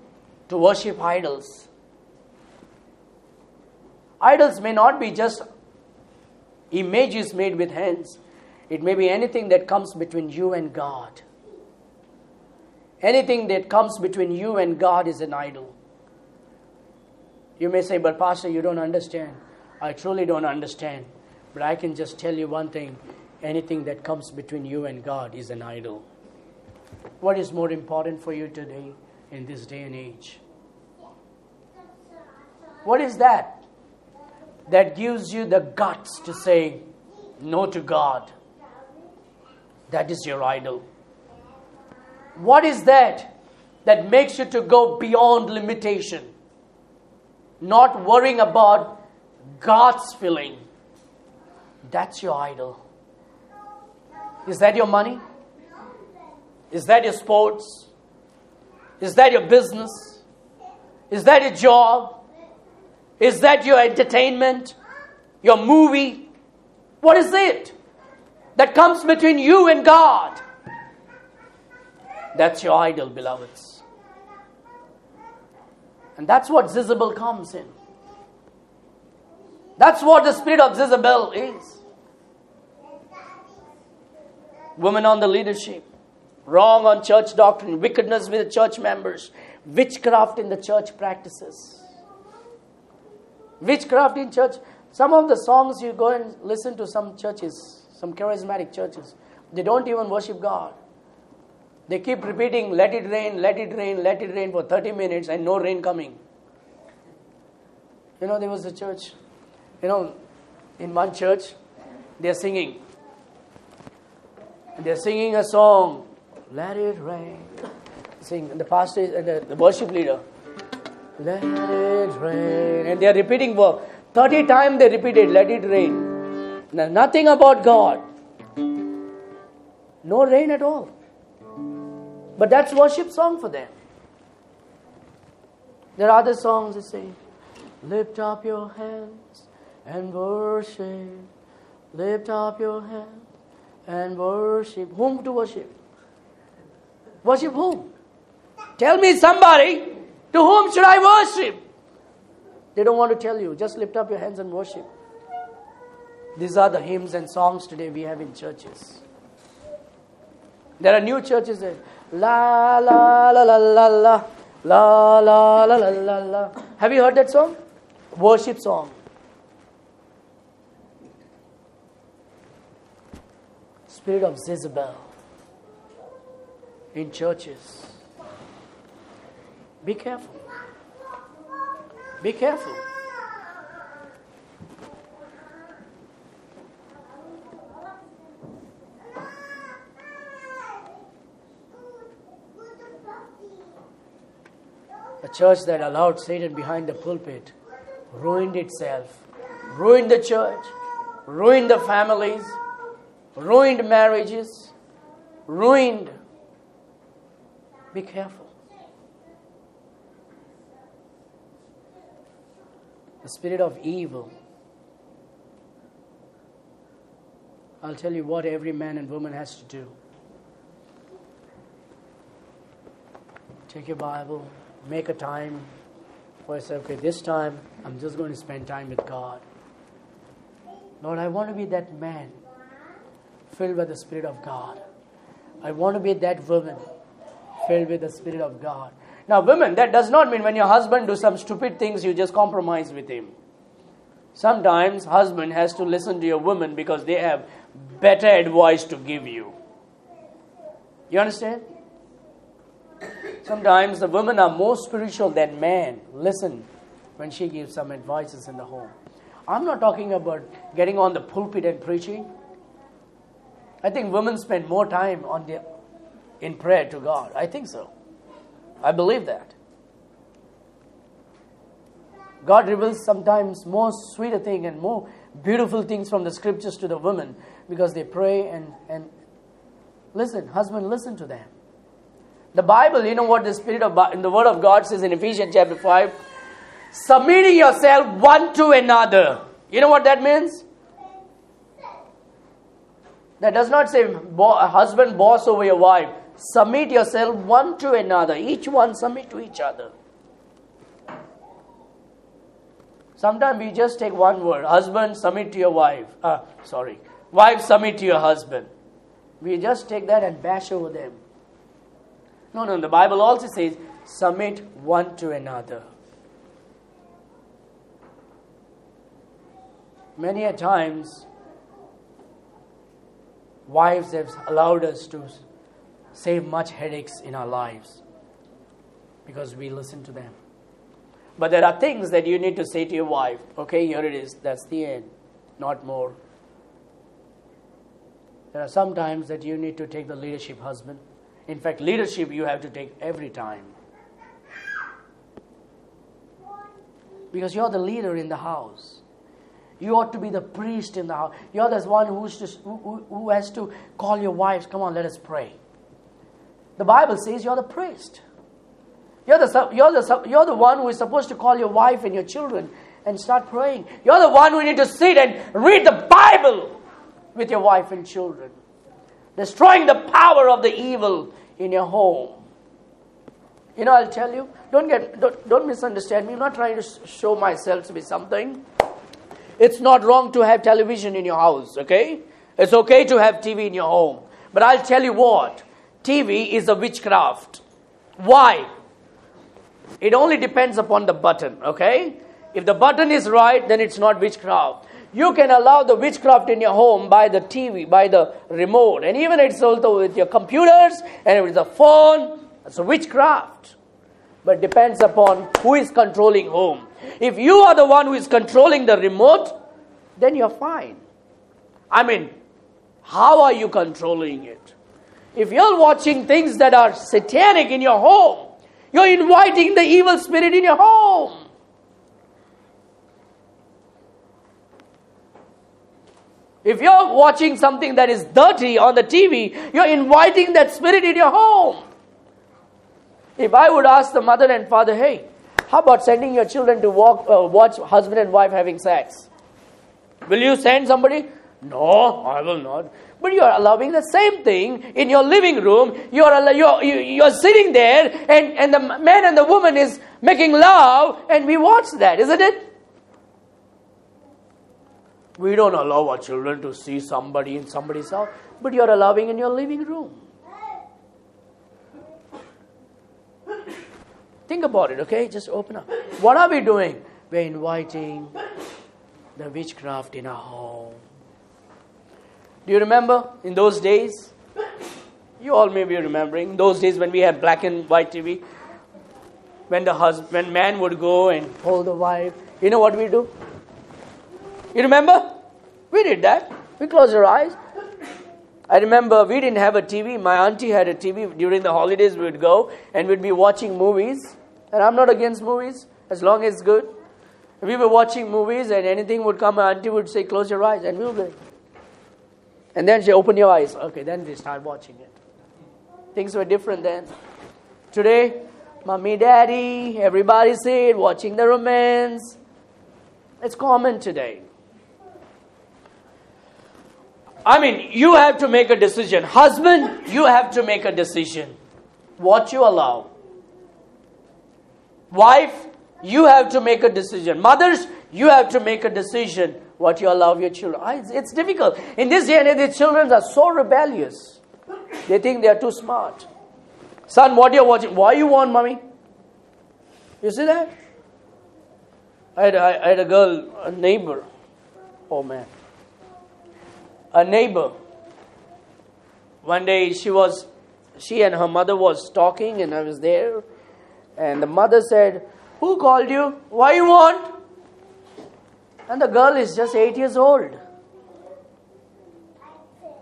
to worship idols. Idols may not be just images made with hands. It may be anything that comes between you and God. Anything that comes between you and God is an idol. You may say, but Pastor, you don't understand. I truly don't understand. But I can just tell you one thing. anything that comes between you and God is an idol. What is more important for you today in this day and age? What is that that gives you the guts to say no to God? That is your idol. What is that that makes you to go beyond limitation? Not worrying about God's feeling. That's your idol. Is that your money? Is that your sports? Is that your business? Is that your job? Is that your entertainment? Your movie? What is it that comes between you and God? That's your idol, beloveds. And that's what Jezebel comes in. That's what the spirit of Jezebel is. Women on the leadership, wrong on church doctrine, wickedness with the church members, witchcraft in the church practices. Witchcraft in church. Some of the songs you go and listen to, some churches, some charismatic churches, they don't even worship God. They keep repeating, let it rain, let it rain, let it rain for thirty minutes and no rain coming. You know, there was a church, you know, in one church, they're singing. They're singing a song, let it rain. Sing, and the pastor, and the, the worship leader, let it rain. And they're repeating for thirty times they repeated, let it rain. Now, nothing about God. No rain at all. But that's worship song for them. There are other songs that say, lift up your hands and worship. Lift up your hands and worship. Whom to worship? Worship whom? Tell me somebody, to whom should I worship? They don't want to tell you. Just lift up your hands and worship. These are the hymns and songs today we have in churches. There are new churches that la la la la la la la la la la la. Have you heard that song? Worship song. Spirit of Jezebel in churches. Be careful. Be careful. A church that allowed Satan behind the pulpit ruined itself, ruined the church, ruined the families, ruined marriages, ruined. Be careful. The spirit of evil. I'll tell you what every man and woman has to do. Take your Bible. Make a time for yourself. Okay, this time I'm just going to spend time with God. Lord, I want to be that man filled with the Spirit of God. I want to be that woman filled with the Spirit of God. Now, women, that does not mean when your husband does some stupid things, you just compromise with him. Sometimes husband has to listen to your woman because they have better advice to give you. You understand? Sometimes the women are more spiritual than men. Listen, when she gives some advices in the home. I'm not talking about getting on the pulpit and preaching. I think women spend more time on the, in prayer to God. I think so. I believe that. God reveals sometimes more sweeter things and more beautiful things from the scriptures to the women because they pray and, and listen, husband, listen to them. The Bible, you know what the Spirit of in the Word of God says in Ephesians chapter five? Submitting yourself one to another. You know what that means? That does not say bo- husband boss over your wife. Submit yourself one to another. Each one submit to each other. Sometimes we just take one word. Husband, submit to your wife. Uh, sorry. Wife, submit to your husband. We just take that and bash over them. No, no, the Bible also says, submit one to another. Many a times, wives have allowed us to save much headaches in our lives because we listen to them. But there are things that you need to say to your wife, okay, here it is, that's the end, not more. There are some times that you need to take the leadership, husband. In fact, leadership you have to take every time. Because you're the leader in the house. You ought to be the priest in the house. You're the one who's to, who, who has to call your wives, come on, let us pray. The Bible says you're the priest. You're the, you're, the, you're the one who is supposed to call your wife and your children and start praying. You're the one who need to sit and read the Bible with your wife and children. Destroying the power of the evil in your home. You know, I'll tell you, don't get, don't, don't misunderstand me. I'm not trying to show myself to be something. It's not wrong to have television in your house, okay? It's okay to have T V in your home. But I'll tell you what, T V is a witchcraft. Why? It only depends upon the button, okay? If the button is right, then it's not witchcraft. You can allow the witchcraft in your home by the T V, by the remote. And even it's also with your computers and with the phone. It's a witchcraft. But it depends upon who is controlling whom. If you are the one who is controlling the remote, then you're fine. I mean, how are you controlling it? If you're watching things that are satanic in your home, you're inviting the evil spirit in your home. If you're watching something that is dirty on the T V, you're inviting that spirit in your home. If I would ask the mother and father, hey, how about sending your children to walk, uh, watch husband and wife having sex? Will you send somebody? No, I will not. But you are allowing the same thing in your living room. You are you're, you're sitting there and, and the man and the woman is making love and we watch that, isn't it? We don't allow our children to see somebody in somebody's house, but you're allowing in your living room. Think about it, okay? Just open up. What are we doing? We're inviting the witchcraft in our home. Do you remember in those days? You all may be remembering those days when we had black and white T V. When the husband, when man would go and hold the wife. You know what we do? You remember? We did that. We closed our eyes. I remember we didn't have a T V. My auntie had a T V. During the holidays we would go and we'd be watching movies. And I'm not against movies as long as it's good. We were watching movies and anything would come. My auntie would say, close your eyes. And we would go. And then she opened your eyes. Okay, then we start watching it. Things were different then. Today, mommy, daddy, everybody said, watching the romance. It's common today. I mean, you have to make a decision. Husband, you have to make a decision. What you allow. Wife, you have to make a decision. Mothers, you have to make a decision. What you allow your children. It's difficult. In this day and age, the children are so rebellious. They think they are too smart. Son, what you're watching? Why you want, mommy? You see that? I had, I had a girl, a neighbor. Oh, man. A neighbor. One day, she was, she and her mother was talking, and I was there. And the mother said, who called you? Why you want? And the girl is just eight years old.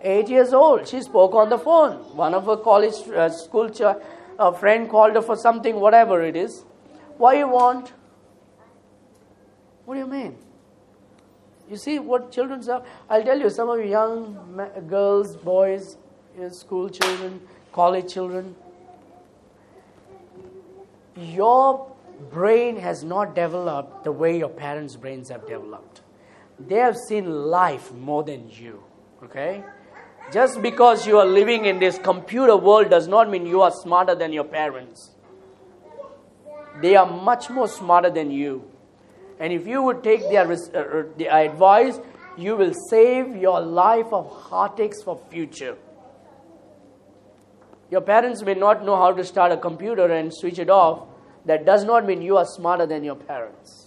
Eight years old. She spoke on the phone. One of her college uh, school ch uh, friend called her for something, whatever it is. Why you want? What do you mean? You see what children are. I'll tell you, some of you young girls, boys, you know, school children, college children. Your brain has not developed the way your parents' brains have developed. They have seen life more than you, okay? Just because you are living in this computer world does not mean you are smarter than your parents. They are much more smarter than you. And if you would take their, uh, their advice, you will save your life of heartaches for future. Your parents may not know how to start a computer and switch it off. That does not mean you are smarter than your parents.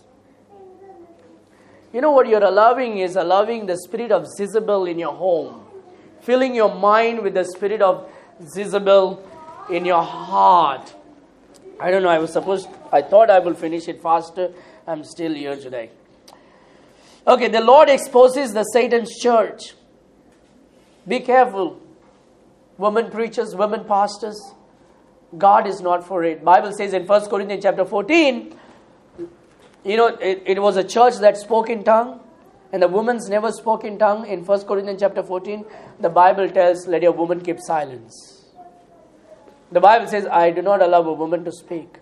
You know what you're allowing is allowing the spirit of Jezebel in your home. filling your mind with the spirit of Jezebel in your heart. I don't know, I was supposed, I thought I will finish it faster. I'm still here today. Okay, the Lord exposes the Satan's church. Be careful, women preachers, women pastors. God is not for it. Bible says in First Corinthians chapter fourteen, you know, it, it was a church that spoke in tongue, and the women's never spoke in tongue. In First Corinthians chapter fourteen, the Bible tells, let your woman keep silence. The Bible says, I do not allow a woman to speak.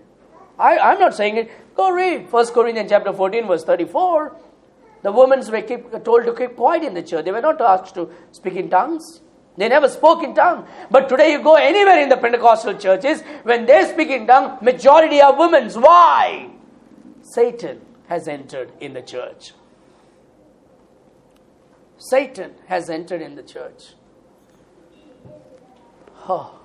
I, I'm not saying it. Go read First Corinthians chapter fourteen verse thirty-four. The women were keep, told to keep quiet in the church. They were not asked to speak in tongues. They never spoke in tongue. But today you go anywhere in the Pentecostal churches, when they speak in tongue, majority are women. Why? Satan has entered in the church. Satan has entered in the church. Oh.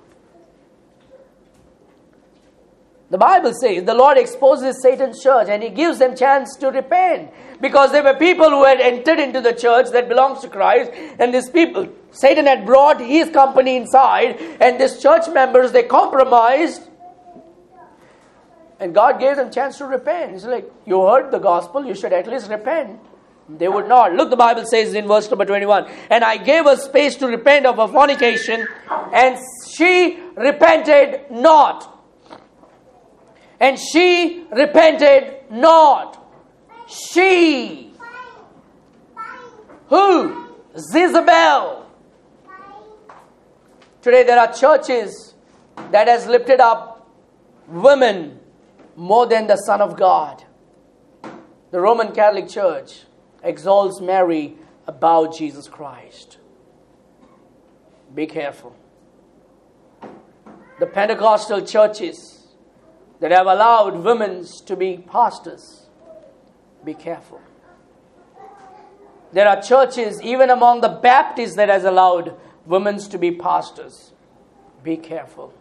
The Bible says the Lord exposes Satan's church and he gives them chance to repent, because there were people who had entered into the church that belongs to Christ, and these people, Satan had brought his company inside, and these church members, they compromised, and God gave them chance to repent. It's like, you heard the gospel, you should at least repent. They would not. Look, the Bible says in verse number twenty-one, and I gave her space to repent of her fornication, and she repented not. And she repented not. She. Who? Jezebel. Today there are churches that has lifted up women more than the Son of God. The Roman Catholic Church exalts Mary above Jesus Christ. Be careful. The Pentecostal churches that have allowed women to be pastors, be careful. There are churches, even among the Baptists, that has allowed women to be pastors. Be careful.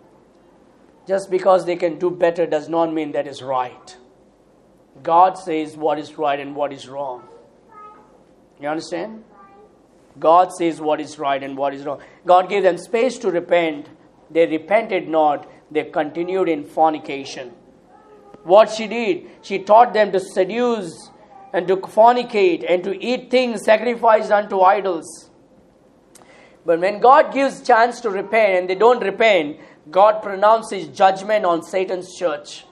Just because they can do better does not mean that is right. God says what is right and what is wrong. You understand? God says what is right and what is wrong. God gave them space to repent. They repented not. They continued in fornication. What she did, she taught them to seduce and to fornicate and to eat things sacrificed unto idols. But when God gives chance to repent and they don't repent, God pronounces judgment on Satan's church.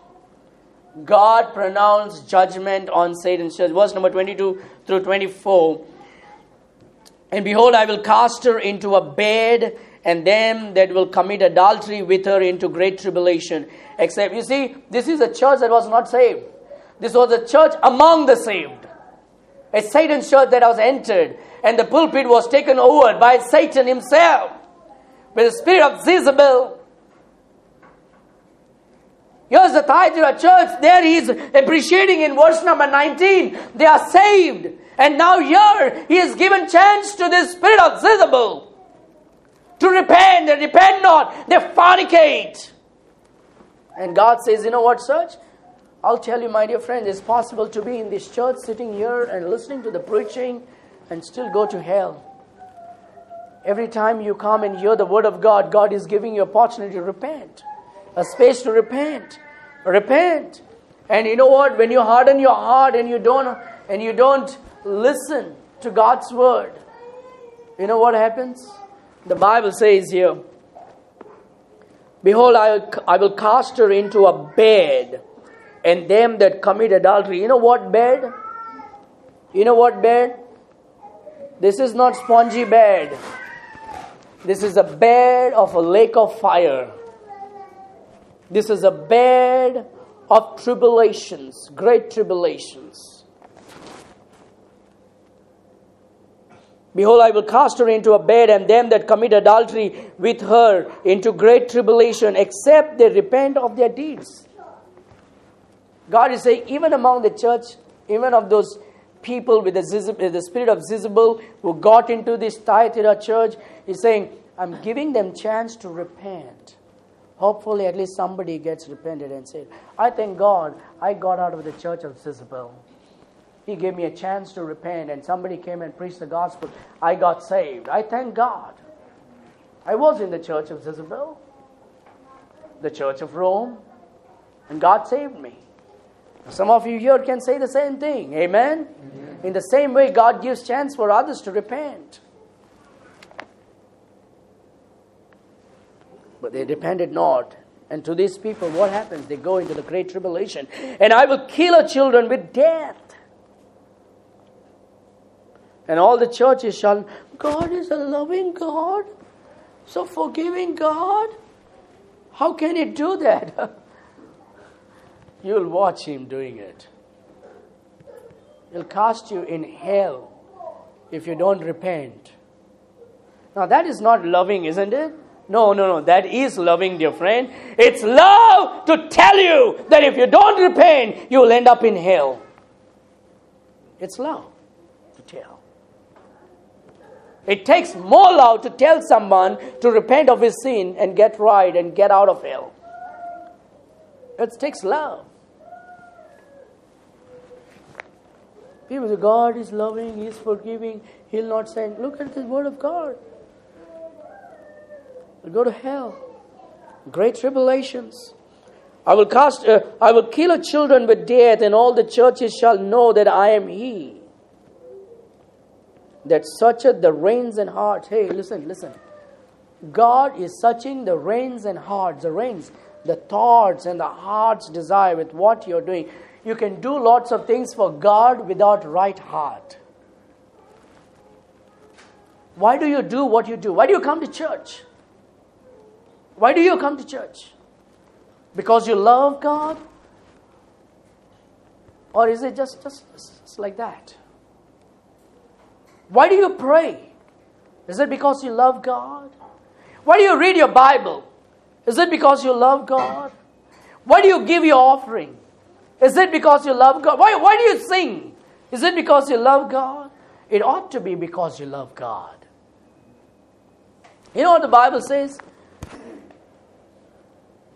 God pronounced judgment on Satan's church. Verse number twenty-two through twenty-four. And behold, I will cast her into a bed, and them that will commit adultery with her into great tribulation. Except, you see, this is a church that was not saved. This was a church among the saved. A Satan's church that was entered. And the pulpit was taken over by Satan himself, with the spirit of Jezebel. Here's the Thyatira church. There he is appreciating in verse number nineteen. They are saved. And now here he is given chance to the spirit of Jezebel to repent. They repent not. They fornicate. And God says, you know what, church? I'll tell you, my dear friends, it's possible to be in this church, sitting here and listening to the preaching, and still go to hell. Every time you come and hear the word of God, God is giving you an opportunity to repent. A space to repent. Repent. And you know what? When you harden your heart and you don't, and you don't listen to God's word, you know what happens? The Bible says here, behold, I will, I will cast her into a bed, and them that commit adultery. You know what bed? You know what bed? This is not spongy bed. This is a bed of a lake of fire. This is a bed of tribulations, great tribulations. Behold, I will cast her into a bed, and them that commit adultery with her into great tribulation, except they repent of their deeds. God is saying, even among the church, even of those people with the, the spirit of Jezebel who got into this Thyatira church, He's saying, I'm giving them chance to repent. Hopefully, at least somebody gets repented and said, I thank God I got out of the church of Jezebel. He gave me a chance to repent, and somebody came and preached the gospel. I got saved. I thank God. I was in the church of Jezebel, the church of Rome, and God saved me. Some of you here can say the same thing. Amen? Amen. In the same way, God gives chance for others to repent. But they repented not. And to these people, what happens? They go into the great tribulation. And I will kill our children with death. And all the churches shall, God is a loving God, so forgiving God. How can He do that? You'll watch Him doing it. He'll cast you in hell if you don't repent. Now that is not loving, isn't it? No, no, no. That is loving, dear friend. It's love to tell you that if you don't repent, you'll end up in hell. It's love to tell. It takes more love to tell someone to repent of his sin and get right and get out of hell. It takes love. People say, God is loving, He is forgiving, He'll not send. Look at the Word of God. They'll go to hell. Great tribulations. I will cast, uh, I will kill your children with death, and all the churches shall know that I am He that searcheth the reins and hearts. Hey, listen, listen. God is searching the reins and hearts, the reins, the thoughts and the heart's desire with what you're doing. You can do lots of things for God without right heart. Why do you do what you do? Why do you come to church? Why do you come to church? Because you love God? Or is it just, just, just like that? Why do you pray? Is it because you love God? Why do you read your Bible? Is it because you love God? Why do you give your offering? Is it because you love God? Why, why do you sing? Is it because you love God? It ought to be because you love God. You know what the Bible says?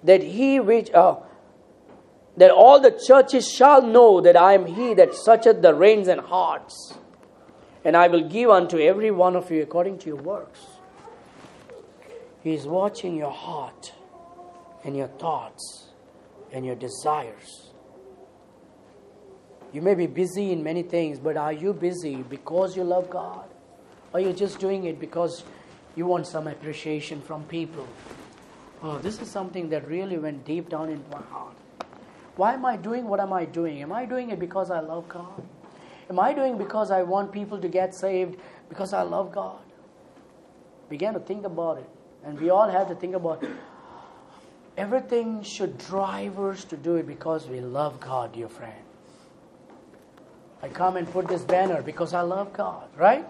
That he which... Uh, that all the churches shall know that I am He that searcheth the reins and hearts. And I will give unto every one of you according to your works. He is watching your heart and your thoughts and your desires. You may be busy in many things, but are you busy because you love God? Or are you just doing it because you want some appreciation from people? Oh, this is something that really went deep down in my heart. Why am I doing what am I doing? Am I doing it because I love God? Am I doing because I want people to get saved because I love God? Begin to think about it. And we all have to think about it. Everything should drive us to do it because we love God, dear friend. I come and put this banner because I love God, right?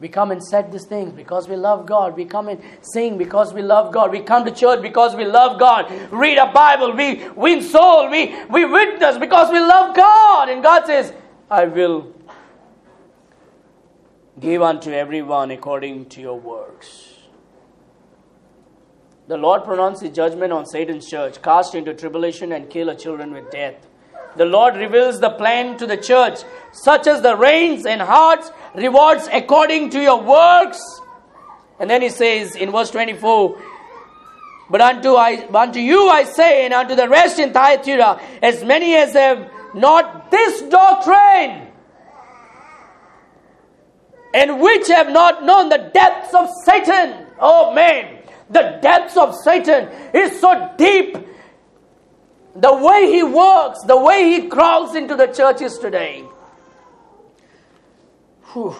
We come and set these things because we love God. We come and sing because we love God. We come to church because we love God. Read a Bible. We win soul. We, we witness because we love God. And God says, I will give unto everyone according to your works. The Lord pronounced His judgment on Satan's church, cast into tribulation and kill her children with death. The Lord reveals the plan to the church, such as the reins and hearts, rewards according to your works. And then He says in verse twenty-four, But unto, I, unto you I say, and unto the rest in Thyatira, as many as have not this doctrine, and which have not known the depths of Satan. Oh man, the depths of Satan is so deep. The way he works, the way he crawls into the churches today. Whew.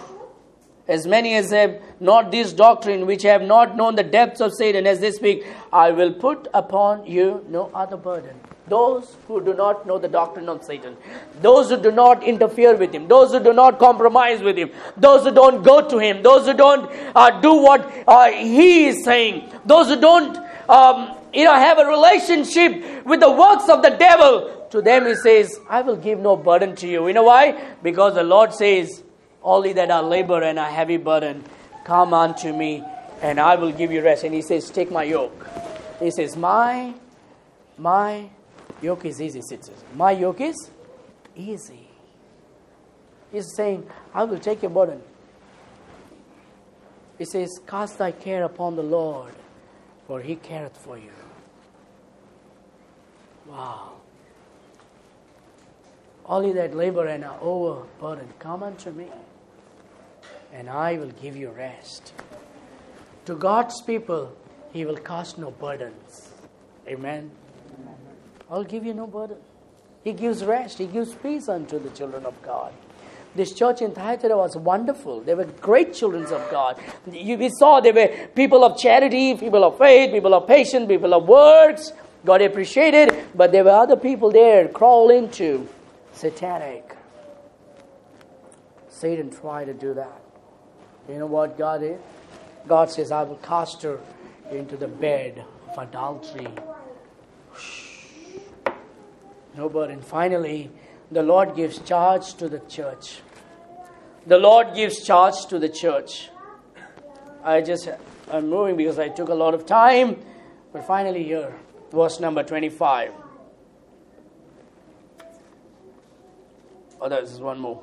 As many as have not this doctrine, which have not known the depths of Satan, as they speak, I will put upon you no other burden. Those who do not know the doctrine of Satan, those who do not interfere with him, those who do not compromise with him, those who don't go to him, those who don't uh, do what uh, he is saying, those who don't um, you know, have a relationship with the works of the devil, to them He says, I will give no burden to you. You know why? Because the Lord says, all ye that are labor and are heavy burden, come unto me, and I will give you rest. And He says, take my yoke. He says, my, my yoke is easy. My yoke is easy. He's saying, I will take your burden. It says, cast thy care upon the Lord, for he careth for you. Wow. All ye that labor and are overburdened, come unto me, and I will give you rest. To God's people, he will cast no burdens. Amen? Amen. I'll give you no burden. He gives rest. He gives peace unto the children of God. This church in Thyatira was wonderful. They were great children of God. You, we saw they were people of charity, people of faith, people of patience, people of words. God appreciated. But there were other people there crawl into satanic. Satan tried to do that. You know what God is? God says, I will cast her into the bed of adultery. No burden. Finally, the Lord gives charge to the church. The Lord gives charge to the church. I just, I'm moving because I took a lot of time. But finally here, verse number twenty-five. Oh, this is one more.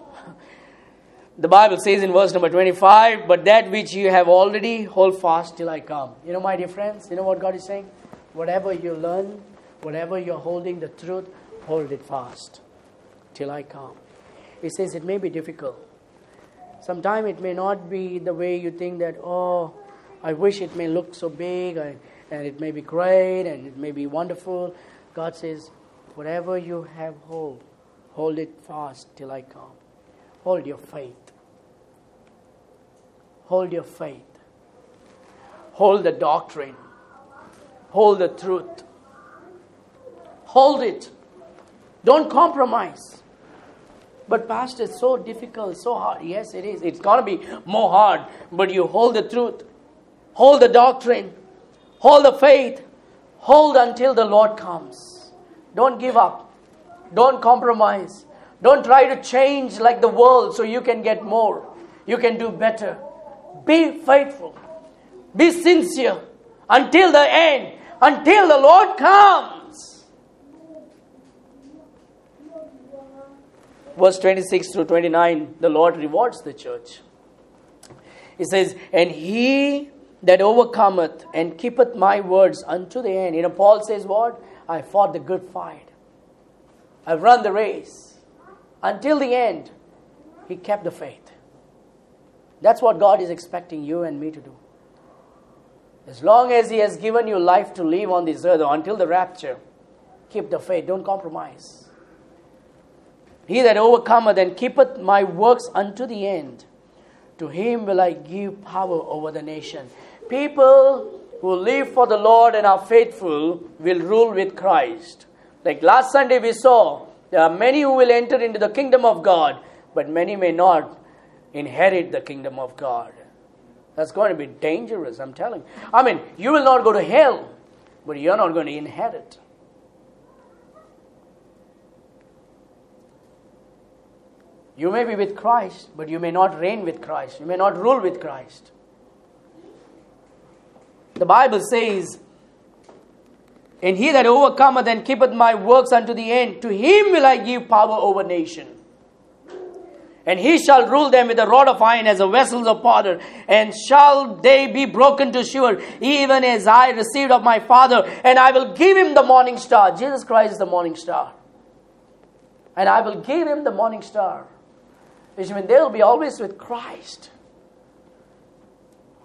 The Bible says in verse number twenty-five, but that which you have already, hold fast till I come. You know, my dear friends, you know what God is saying? Whatever you learn, whatever you're holding the truth, hold it fast till I come. It says it may be difficult. Sometimes it may not be the way you think that, oh, I wish it may look so big, and, and it may be great, and it may be wonderful. God says, whatever you have hold, hold it fast till I come. Hold your faith. Hold your faith. Hold the doctrine. Hold the truth. Hold it. Don't compromise. But pastor, it's so difficult, so hard. Yes, it is. It's going to be more hard. But you hold the truth. Hold the doctrine. Hold the faith. Hold until the Lord comes. Don't give up. Don't compromise. Don't try to change like the world so you can get more. You can do better. Be faithful. Be sincere until the end. Until the Lord comes. Verse twenty-six through twenty-nine, the Lord rewards the church. He says, and he that overcometh and keepeth my words unto the end. You know, Paul says what? I fought the good fight. I've run the race. Until the end, he kept the faith. That's what God is expecting you and me to do. As long as he has given you life to live on this earth, or until the rapture, keep the faith. Don't compromise. He that overcometh and keepeth my works unto the end, to him will I give power over the nation. People who live for the Lord and are faithful will rule with Christ. Like last Sunday we saw, there are many who will enter into the kingdom of God, but many may not inherit the kingdom of God. That's going to be dangerous, I'm telling you. I mean, you will not go to hell, but you're not going to inherit. You may be with Christ, but you may not reign with Christ. You may not rule with Christ. The Bible says, and he that overcometh and keepeth my works unto the end, to him will I give power over nation. And he shall rule them with a rod of iron as a vessel of potter, and shall they be broken to shiver, even as I received of my Father, and I will give him the morning star. Jesus Christ is the morning star. And I will give him the morning star. Which means they will be always with Christ.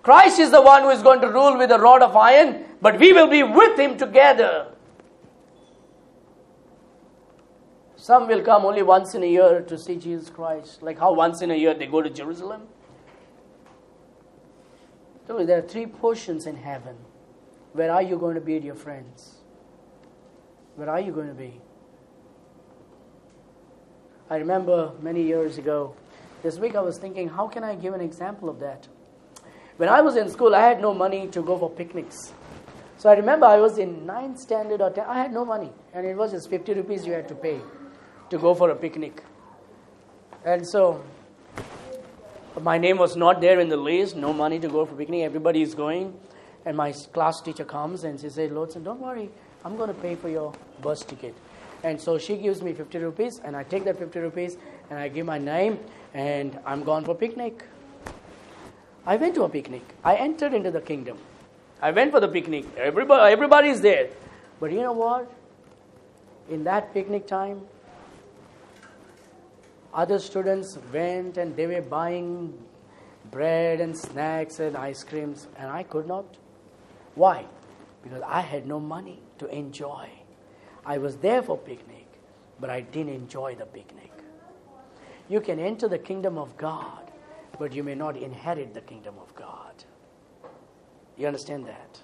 Christ is the one who is going to rule with a rod of iron, but we will be with him together. Some will come only once in a year to see Jesus Christ, like how once in a year they go to Jerusalem. So there are three portions in heaven. Where are you going to be, dear friends? Where are you going to be? I remember many years ago, this week I was thinking, how can I give an example of that? When I was in school, I had no money to go for picnics. So I remember I was in ninth standard or tenth. I had no money. And it was just fifty rupees you had to pay to go for a picnic. And so my name was not there in the list. No money to go for picnic. Everybody is going. And my class teacher comes and she says, Lodson, don't worry. I'm going to pay for your bus ticket. And so she gives me fifty rupees. And I take that fifty rupees and I give my name. And I'm gone for picnic. I went to a picnic. I entered into the kingdom. I went for the picnic. Everybody, everybody's there. But you know what? In that picnic time, other students went and they were buying bread and snacks and ice creams, and I could not. Why? Because I had no money to enjoy. I was there for picnic, but I didn't enjoy the picnic. You can enter the kingdom of God, but you may not inherit the kingdom of God. You understand that?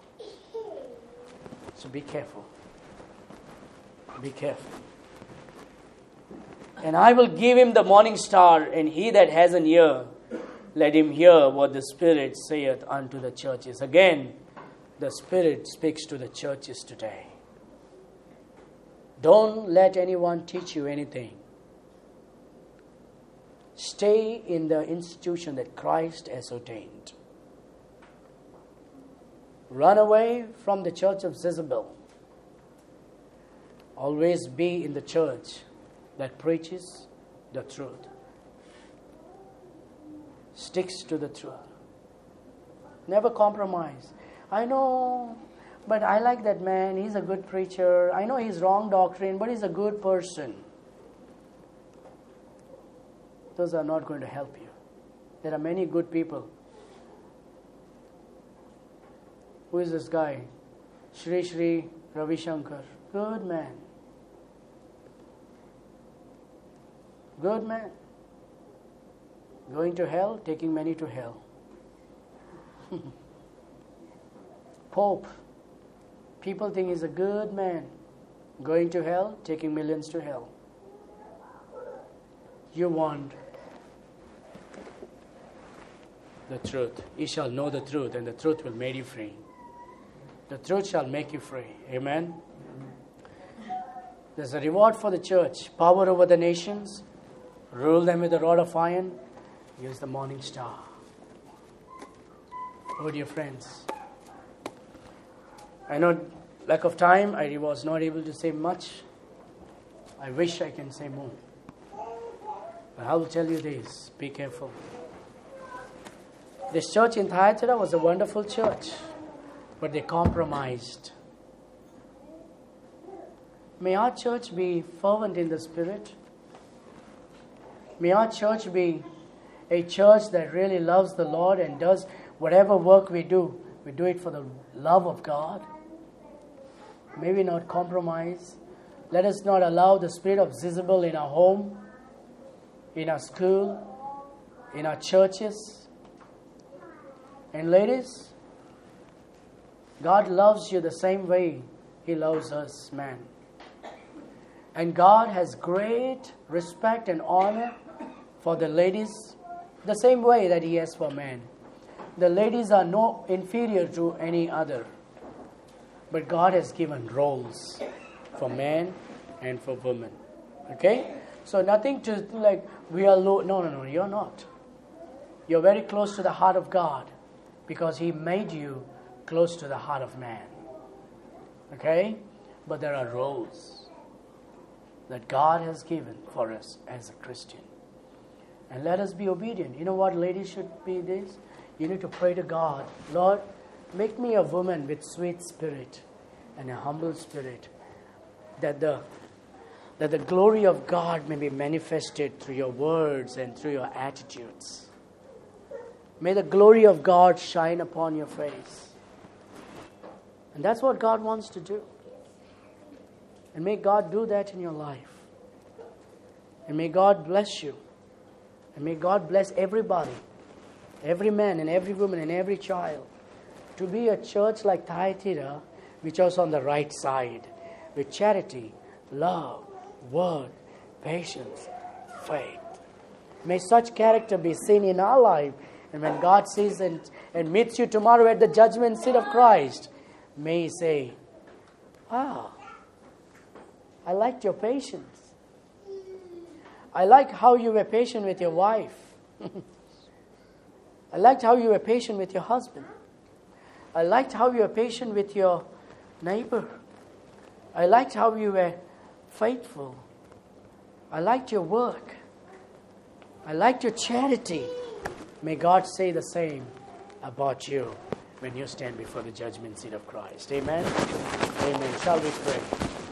So be careful. Be careful. And I will give him the morning star, and he that has an ear, let him hear what the Spirit saith unto the churches. Again, the Spirit speaks to the churches today. Don't let anyone teach you anything. Stay in the institution that Christ has ordained. Run away from the church of Jezebel. Always be in the church that preaches the truth, sticks to the truth. Never compromise. I know, but I like that man. He's a good preacher. I know he's wrong doctrine, but he's a good person. Those are not going to help you. There are many good people. Who is this guy? Shri Shri Ravi Shankar. Good man. Good man. Going to hell, taking many to hell. Pope. People think he's a good man. Going to hell, taking millions to hell. You want the truth. You shall know the truth, and the truth will make you free. The truth shall make you free. Amen? There's a reward for the church. Power over the nations. Rule them with a rod of iron. Use the morning star. Oh, dear friends. I know, lack of time, I was not able to say much. I wish I can say more. But I will tell you this. Be careful. This church in Thyatira was a wonderful church. But they compromised. May our church be fervent in the Spirit. May our church be a church that really loves the Lord and does whatever work we do, we do it for the love of God. May we not compromise. Let us not allow the spirit of Jezebel in our home, in our school, in our churches. And ladies, God loves you the same way He loves us, man. And God has great respect and honor for the ladies the same way that He has for men. The ladies are no inferior to any other. But God has given roles for men and for women. Okay? So nothing to like, we are low. No, no, no, you're not. You're very close to the heart of God because He made you close to the heart of man. Okay? But there are roles that God has given for us as a Christian. And let us be obedient. You know what ladies should be this? You need to pray to God, Lord, make me a woman with sweet spirit and a humble spirit, that the, that the glory of God may be manifested through your words and through your attitudes. May the glory of God shine upon your face. And that's what God wants to do. And may God do that in your life. And may God bless you. And may God bless everybody. Every man and every woman and every child, to be a church like Thyatira, which was on the right side, with charity, love, word, patience, faith. May such character be seen in our life, and when God sees and, and meets you tomorrow at the judgment seat of Christ, may He say, "Ah, I liked your patience. I like how you were patient with your wife." I liked how you were patient with your husband. I liked how you were patient with your neighbor. I liked how you were faithful. I liked your work. I liked your charity. May God say the same about you when you stand before the judgment seat of Christ. Amen? Amen. Shall we pray?